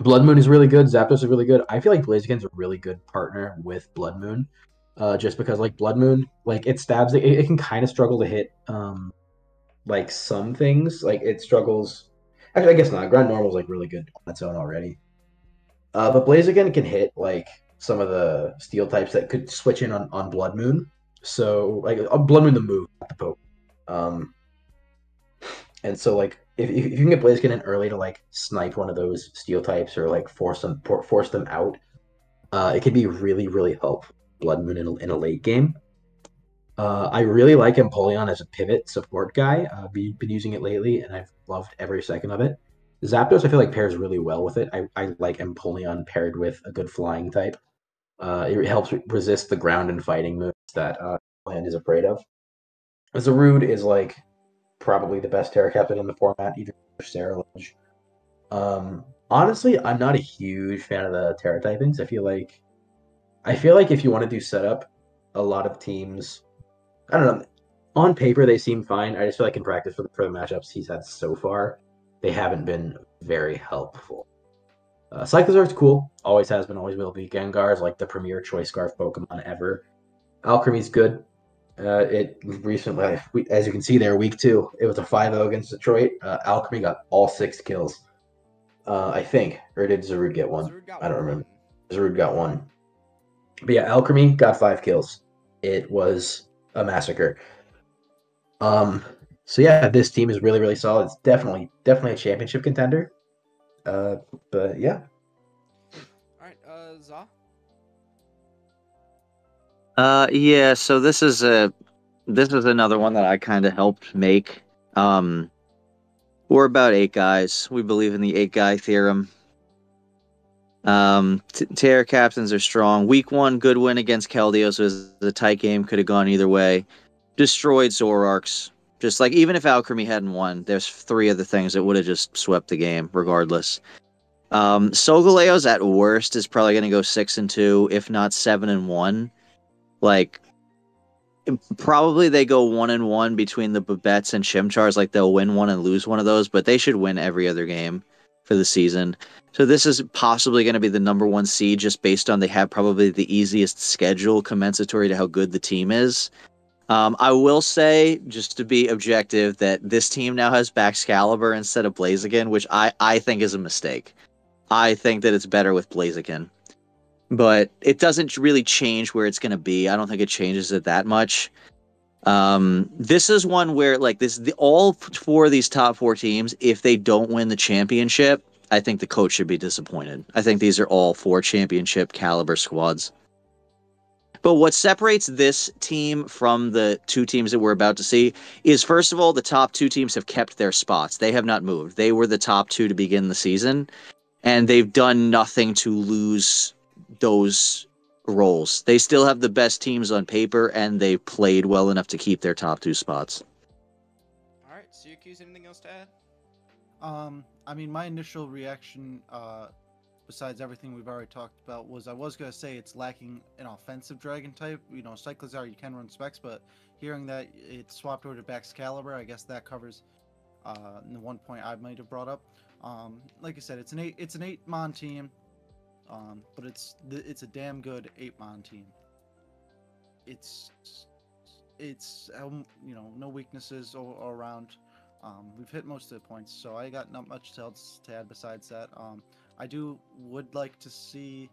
Blood Moon is really good. Zapdos is really good. I feel like Blaziken's a really good partner with Blood Moon, uh, just because like Blood Moon, like it stabs, it, it can kind of struggle to hit, um, like some things. Like it struggles. Actually, I guess not. Ground Normal is like really good on its own already. Uh, but Blaziken can hit like some of the steel types that could switch in on, on Blood Moon. So like uh, Blood Moon the move, not the poke. Um, and so like if, if you can get Blaziken in early to like snipe one of those steel types or like force them force them out, uh, it could be really really helpful Blood Moon in a, in a late game. Uh, I really like Empoleon as a pivot support guy. I've uh, been using it lately, and I've loved every second of it. Zapdos, I feel like, pairs really well with it. I, I like Empoleon paired with a good flying type. Uh, it helps resist the ground and fighting moves that uh, Empoleon is afraid of. Zarude is, like, probably the best Terra captain in the format, either Saralege. Um, honestly, I'm not a huge fan of the Terra typings. I feel like, I feel like if you want to do setup, a lot of teams... I don't know. On paper, they seem fine. I just feel like in practice for the, for the matchups he's had so far, they haven't been very helpful. Uh, Cyclozar's cool. Always has been, always will be. Gengar's like the premier Choice Scarf Pokemon ever. Alchemy's good. Uh, it recently, we, as you can see there, week two, it was a five oh against Detroit. Uh, Alchemy got all six kills, uh, I think. Or did Zarude get one? Zarude got I don't one. remember. Zarude got one. But yeah, Alchemy got five kills. It was... a massacre. Um, so yeah, this team is really, really solid. It's definitely, definitely a championship contender. Uh, but yeah. All right, uh, Za. Uh, yeah. So this is a, this is another one that I kind of helped make. Um, we're about eight guys. We believe in the eight guy theorem. Um, Terra captains are strong. Week one, good win against Keldeos was the tight game. Could have gone either way. Destroyed Zoroarks. Just like, even if Alchemy hadn't won, there's three other things that would have just swept the game, regardless. Um, Solgaleos at worst is probably going to go six and two, if not seven and one. Like, Probably they go one and one between the Babettes and Chimchars. Like they'll win one and lose one of those, but they should win every other game for the season. So this is possibly going to be the number one seed, just based on they have probably the easiest schedule commensurate to how good the team is. Um, I will say, just to be objective, that this team now has Baxcalibur instead of Blaziken, which I, I think is a mistake. I think that it's better with Blaziken. But it doesn't really change where it's going to be. I don't think it changes it that much. Um, this is one where, like, this, the, all four of these top four teams, if they don't win the championship, I think the coach should be disappointed. I think these are all four championship caliber squads. But what separates this team from the two teams that we're about to see is, first of all, the top two teams have kept their spots. They have not moved. They were the top two to begin the season, and they've done nothing to lose those roles. They still have the best teams on paper, and they played well enough to keep their top two spots. All right, Syracuse, anything else to add? Um, I mean, my initial reaction, uh, besides everything we've already talked about, was I was going to say it's lacking an offensive dragon type. You know, Cyclozar, you can run specs, but hearing that it's swapped over to Baxcalibur, I guess that covers uh, the one point I might have brought up. Um, like I said, it's an eight, it's an eight-mon team. Um, but it's it's a damn good eight-mon team. It's it's um, you know, no weaknesses all, all around. Um, we've hit most of the points, so I got not much else to add besides that. Um, I do would like to see.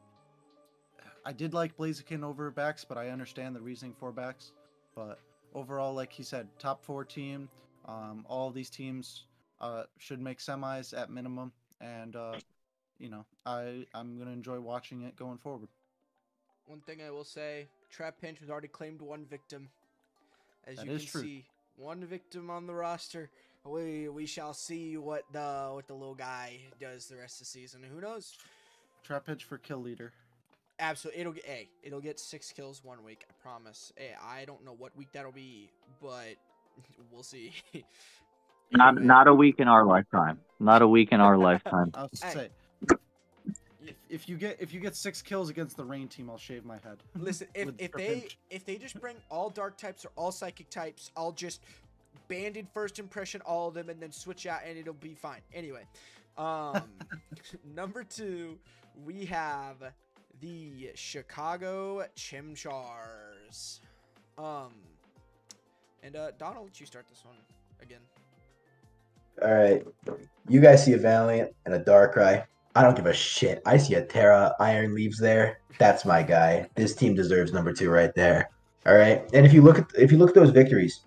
I did like Blaziken over Bax, but I understand the reasoning for Bax. But overall, like he said, top four team. Um, all these teams uh, should make semis at minimum, and. Uh, You know, I, I'm going to enjoy watching it going forward. One thing I will say, Trap Pinch has already claimed one victim. As that you is can true. see, one victim on the roster. We we shall see what the what the little guy does the rest of the season. Who knows? Trap Pinch for kill leader. Absolutely. It'll get hey, it'll get six kills one week, I promise. Hey, I don't know what week that'll be, but we'll see. not anyway. not a week in our lifetime. Not a week in our lifetime. I was hey. say If, if you get if you get six kills against the rain team, I'll shave my head. Listen, if, if they pinch. if they just bring all dark types or all psychic types, I'll just banded first impression all of them and then switch out and it'll be fine. Anyway, um, number two, we have the Chicago Chimchars. Um, and uh, Don, I'll let you start this one again. All right, you guys see a Valiant and a Darkrai. I don't give a shit. I see a Terra Iron Leaves there. That's my guy. This team deserves number two right there. All right. And if you look at if you look at those victories,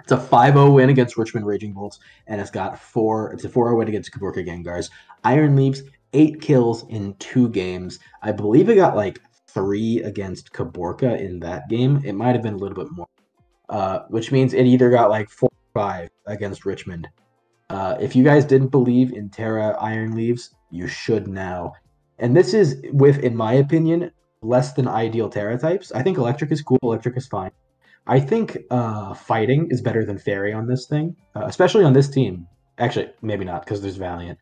it's a five oh win against Richmond Raging Bolts, and it's got four. It's a four oh win against Caborca Gengars. Iron Leaves, eight kills in two games. I believe it got like three against Caborca in that game. It might have been a little bit more, uh, which means it either got like four or five against Richmond. Uh, if you guys didn't believe in Terra Iron Leaves, you should now. And this is with, in my opinion, less than ideal Terra types. I think Electric is cool. Electric is fine. I think uh, Fighting is better than Fairy on this thing, uh, especially on this team. Actually, maybe not, because there's Valiant.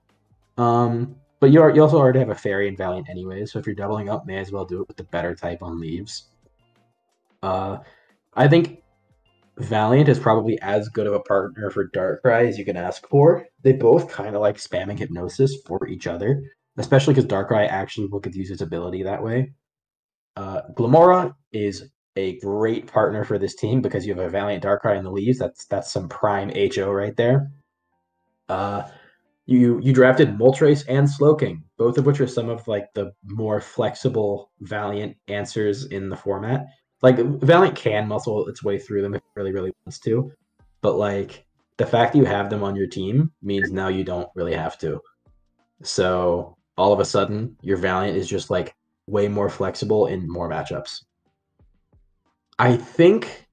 Um, but you, are, you also already have a Fairy and Valiant anyway, so if you're doubling up, may as well do it with the better type on Leaves. Uh, I think Valiant is probably as good of a partner for Darkrai as you can ask for. They both kind of like spamming Hypnosis for each other, especially because Darkrai actually will get to use its ability that way. Uh, Glamora is a great partner for this team because you have a Valiant Darkrai in the Leaves. That's that's some prime H O right there. Uh, you you drafted Moltres and Slowking, both of which are some of like the more flexible Valiant answers in the format. Like, Valiant can muscle its way through them if it really, really wants to. But, like, the fact that you have them on your team means now you don't really have to. So, all of a sudden, your Valiant is just, like, way more flexible in more matchups. I think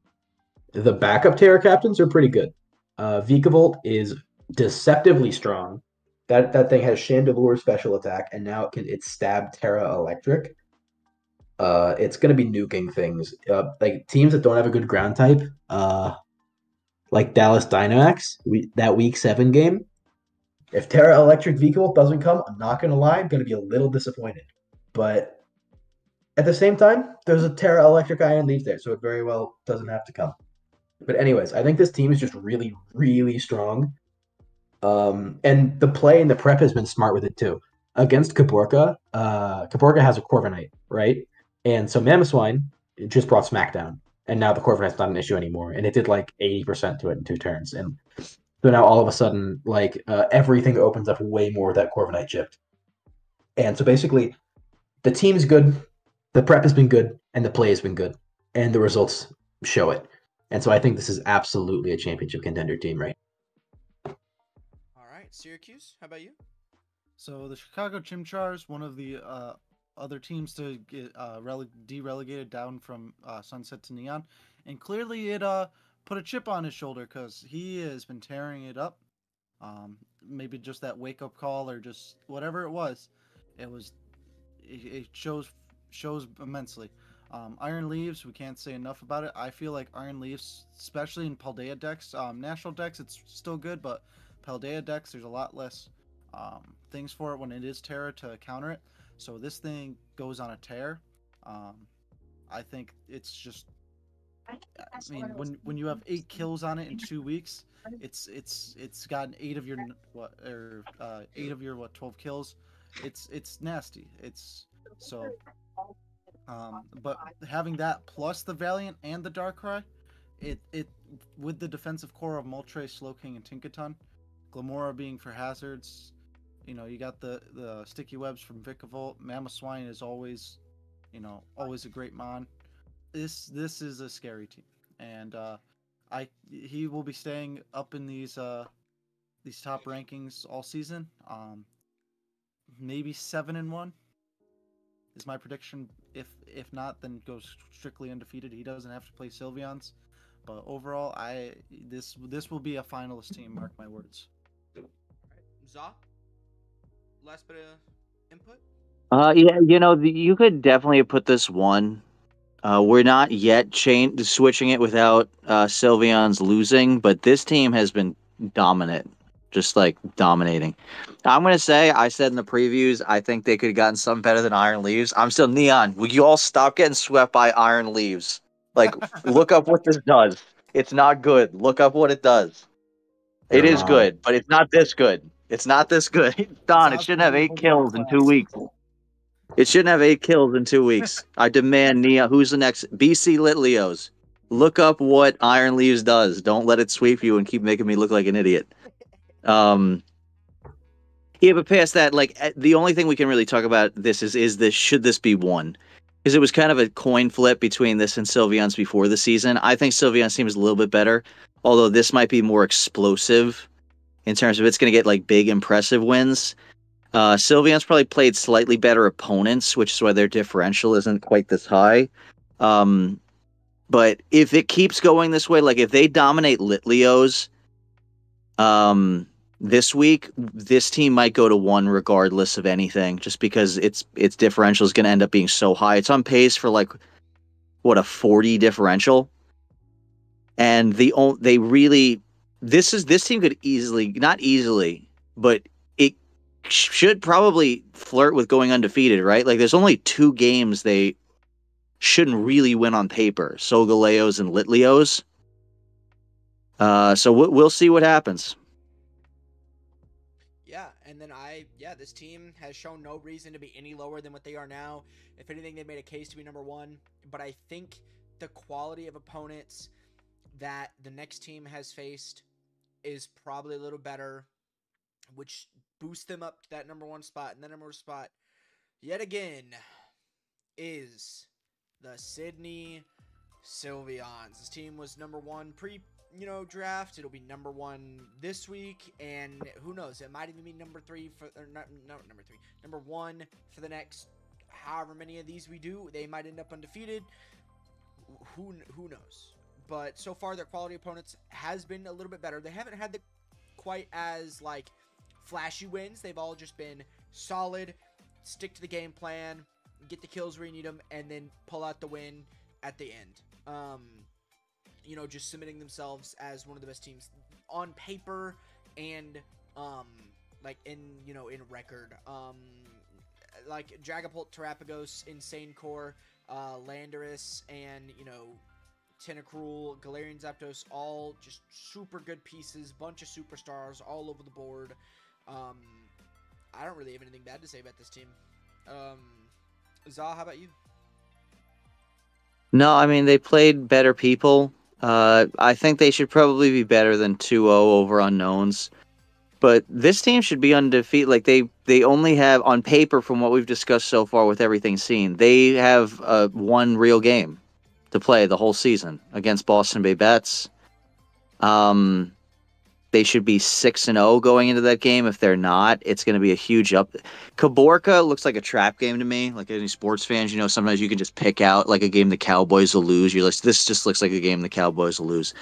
the backup Terra Captains are pretty good. Uh, Vikavolt is deceptively strong. That that thing has Chandelure special attack, and now it can it's stab Terra Electric. Uh, it's going to be nuking things. Uh, like teams that don't have a good ground type, uh, like Dallas Dynamax, we, that week seven game. If Terra Electric Vehicle doesn't come, I'm not going to lie, I'm going to be a little disappointed. But At the same time, there's a Terra Electric Iron Leaves there, so it very well doesn't have to come. But anyways, I think this team is just really, really strong. Um, and the play and the prep has been smart with it too. Against Caborca, uh, Caborca has a Corviknight, right? And so Mamoswine just brought Smackdown, and now the Corviknight's not an issue anymore. And it did like eighty percent to it in two turns. And so now all of a sudden, like uh, everything opens up way more with that Corviknight chipped. And so basically, the team's good, the prep has been good, and the play has been good, and the results show it. And so I think this is absolutely a championship contender team, right? All right, Syracuse, how about you? So the Chicago Chimchars, one of the uh, other teams to get uh, rele de-relegated down from uh, Sunset to Neon, and clearly it uh, put a chip on his shoulder because he has been tearing it up. Um, maybe just that wake-up call or just whatever it was, it was it, it shows shows immensely. Um, Iron Leaves, we can't say enough about it. I feel like Iron Leaves, especially in Paldea decks, um, National decks, it's still good, but Paldea decks, there's a lot less um, things for it when it is Terra to counter it. So this thing goes on a tear. Um, I think it's just, I mean, when when you have eight kills on it in two weeks, it's it's it's gotten eight of your what or uh, eight of your what twelve kills. It's it's nasty. It's so. Um, but having that plus the Valiant and the Darkrai, it it with the defensive core of Moltres, Slowking, and Tinkaton, Glamora being for hazards, you know, you got the the Sticky Webs from Vikavolt. Mamoswine is always, you know, always a great mon. This this is a scary team, and uh, I he will be staying up in these uh these top rankings all season. Um, maybe seven and one is my prediction. If if not, then goes strictly undefeated. He doesn't have to play Sylveons. But overall, I this this will be a finalist team. Mark my words. All right. Za, last bit of input. Uh, yeah, you know, you could definitely put this one. Uh, we're not yet change switching it without uh, Sylveons losing, but this team has been dominant, just like dominating. I'm gonna say, I said in the previews, I think they could have gotten something better than Iron Leaves. I'm still Neon. Will you all stop getting swept by Iron Leaves? Like, look up what this does. It's not good. Look up what it does. It is good, but it's not this good. It's not this good. Don, it shouldn't have eight kills in two weeks. It shouldn't have eight kills in two weeks. I demand Neon. Who's the next? B C Litleos. Look up what Iron Leaves does. Don't let it sweep you and keep making me look like an idiot. Um, yeah, but past that, like, the only thing we can really talk about this is, is this, should this be won? Because it was kind of a coin flip between this and Sylveon's before the season. I think Sylveon's team is a little bit better, although this might be more explosive in terms of it's going to get, like, big, impressive wins. Uh, Sylveon's probably played slightly better opponents, which is why their differential isn't quite this high. Um, but if it keeps going this way, like, if they dominate Litleos, um... this week, this team might go to one regardless of anything, just because its its differential is going to end up being so high. It's on pace for like what a forty differential, and the they really this is this team could easily not easily, but it should probably flirt with going undefeated, right? Like there's only two games they shouldn't really win on paper: Solgaleos and Litleos. Uh, so we'll, we'll see what happens. And then I, yeah, this team has shown no reason to be any lower than what they are now. If anything, they made a case to be number one. But I think the quality of opponents that the next team has faced is probably a little better, which boosts them up to that number one spot. And the number one spot, yet again, is the Sydney Sylveons. This team was number one pre you know, draft. It'll be number one this week, and who knows? It might even be number three for or not, not number three, number one for the next however many of these we do. They might end up undefeated. Who who knows? But so far, their quality opponents has been a little bit better. They haven't had the quite as like flashy wins. They've all just been solid. Stick to the game plan, get the kills where you need them, and then pull out the win at the end. Um. You know, just submitting themselves as one of the best teams on paper and, um, like in, you know, in record. Um, like Dragapult, Terrapagos, Insane Core, uh, Landorus, and, you know, Tentacruel, Galarian Zapdos, all just super good pieces, bunch of superstars all over the board. Um, I don't really have anything bad to say about this team. Um, Za, how about you? No, I mean, they played better people. Uh, I think they should probably be better than two oh over unknowns. But this team should be undefeated. Like, they, they only have, on paper, from what we've discussed so far with everything seen, they have uh, one real game to play the whole season against Boston Babettes. Um, they should be six and oh going into that game. If they're not, it's going to be a huge up. Caborca looks like a trap game to me. Like any sports fans, you know, sometimes you can just pick out like a game the Cowboys will lose. You're like, this just looks like a game the Cowboys will lose.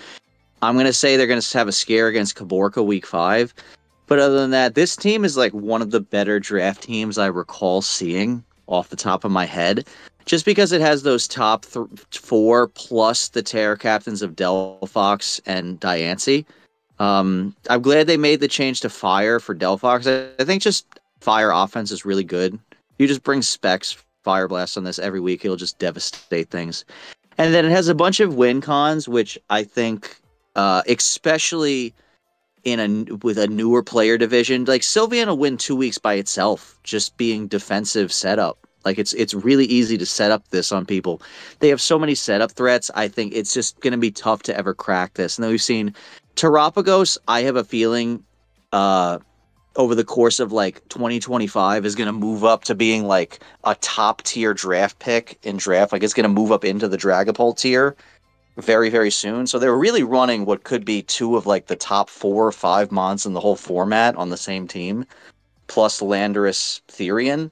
I'm going to say they're going to have a scare against Caborca week five. But other than that, this team is like one of the better draft teams I recall seeing off the top of my head. Just because it has those top th four plus the Terror Captains of Delphox and Diancie. Um, I'm glad they made the change to Fire for Delphox. I, I think just Fire offense is really good. You just bring Specs Fire Blast on this every week. It'll just devastate things. And then it has a bunch of win cons, which I think, uh, especially in a, with a newer player division, like Sylveon will win two weeks by itself, just being defensive setup. Like, it's it's really easy to set up this on people. They have so many setup threats. I think it's just going to be tough to ever crack this. And then we've seen Terrapagos, I have a feeling uh, over the course of, like, twenty twenty-five is going to move up to being, like, a top-tier draft pick in draft. Like, it's going to move up into the Dragapult tier very, very soon. So they're really running what could be two of, like, the top four or five mons in the whole format on the same team, plus Landorus Therian,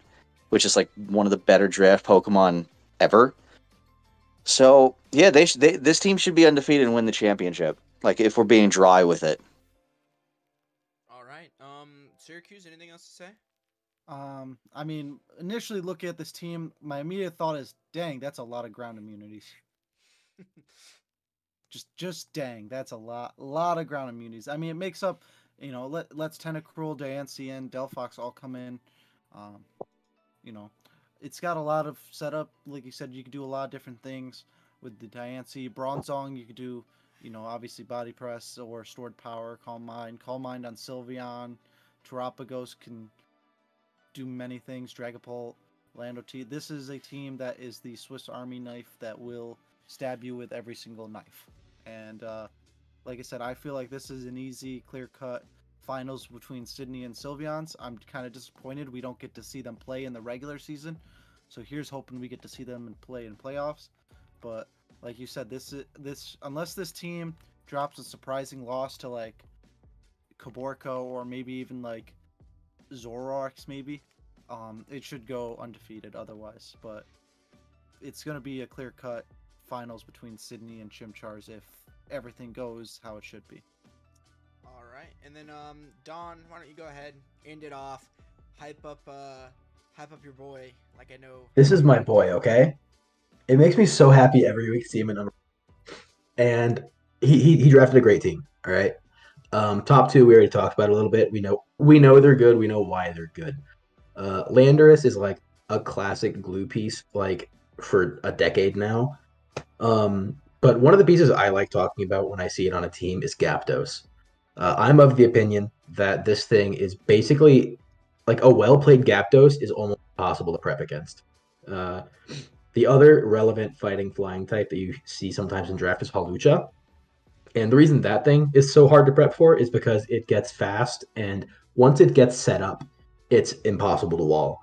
which is like one of the better draft Pokemon ever. So yeah, they, they this team should be undefeated and win the championship. Like, if we're being dry with it. All right, um, Syracuse, anything else to say? Um, I mean, initially looking at this team, my immediate thought is, dang, that's a lot of ground immunities. just, just dang, that's a lot, lot of ground immunities. I mean, it makes up, you know, let let's Tentacruel, Diancie, and Delphox all come in. Um. You know, it's got a lot of setup. Like you said, you can do a lot of different things with the Diancie. Bronzong, you could do, you know, obviously Body Press or Stored Power, Calm Mind. Calm Mind on Sylveon. Terrapagos can do many things. Dragapult, Landorus. This is a team that is the Swiss Army knife that will stab you with every single knife. And uh, like I said, I feel like this is an easy, clear-cut finals between Sydney and Sylveons. I'm kind of disappointed we don't get to see them play in the regular season, so here's hoping we get to see them and play in playoffs. But like you said, this is this unless this team drops a surprising loss to like Caborca or maybe even like Zoroarks, maybe um, it should go undefeated otherwise. But it's going to be a clear-cut finals between Sydney and Chimchars if everything goes how it should be. Right, and then um, Don, why don't you go ahead, end it off, hype up, uh, hype up your boy. Like I know this is my boy. Okay, it makes me so happy every week to see him in. And he, he he drafted a great team. All right, um, top two we already talked about a little bit. We know we know they're good. We know why they're good. Uh, Landorus is like a classic glue piece, like for a decade now. Um, but one of the pieces I like talking about when I see it on a team is Zapdos. Uh, I'm of the opinion that this thing is basically like a well-played Zapdos is almost impossible to prep against. Uh, the other relevant fighting flying type that you see sometimes in draft is Hawlucha. And the reason that thing is so hard to prep for is because it gets fast, and once it gets set up, it's impossible to wall.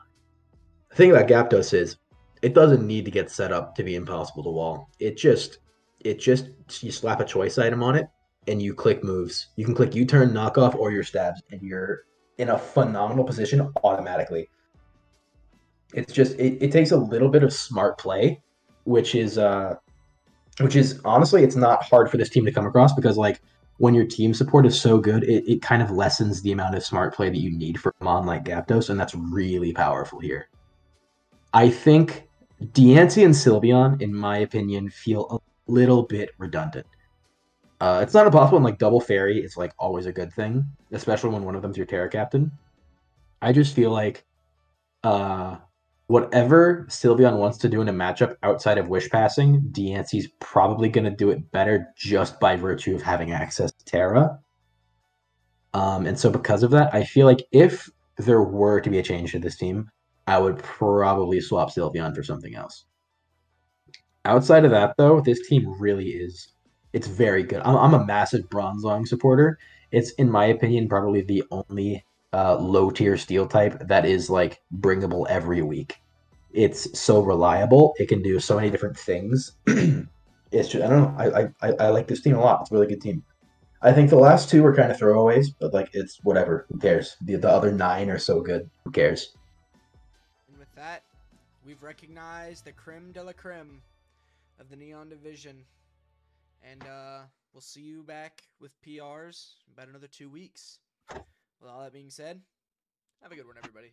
The thing about Zapdos is it doesn't need to get set up to be impossible to wall. It just, it just, you slap a choice item on it, and you click moves. You can click U-turn, knockoff, or your stabs, and you're in a phenomenal position automatically. It's just it, it takes a little bit of smart play, which is uh which is honestly it's not hard for this team to come across, because like when your team support is so good, it, it kind of lessens the amount of smart play that you need for a mon like Zapdos, and that's really powerful here. I think Diancie and Sylveon, in my opinion, feel a little bit redundant. Uh, it's not impossible, and like double fairy is like always a good thing, especially when one of them's your Terra Captain. I just feel like uh, whatever Sylveon wants to do in a matchup outside of Wish Passing, Deancey's probably going to do it better just by virtue of having access to Terra. Um, and so because of that, I feel like if there were to be a change to this team, I would probably swap Sylveon for something else. Outside of that, though, this team really is, it's very good. I'm, I'm a massive Bronzong supporter. It's, in my opinion, probably the only uh, low-tier steel type that is, like, bringable every week. It's so reliable. It can do so many different things. It's just, I don't know. I, I, I like this team a lot. It's a really good team. I think the last two were kind of throwaways, but, like, it's whatever. Who cares? The, the other nine are so good. Who cares? And with that, we've recognized the creme de la creme of the Neon division. And uh, we'll see you back with P Rs in about another two weeks. With all that being said, have a good one, everybody.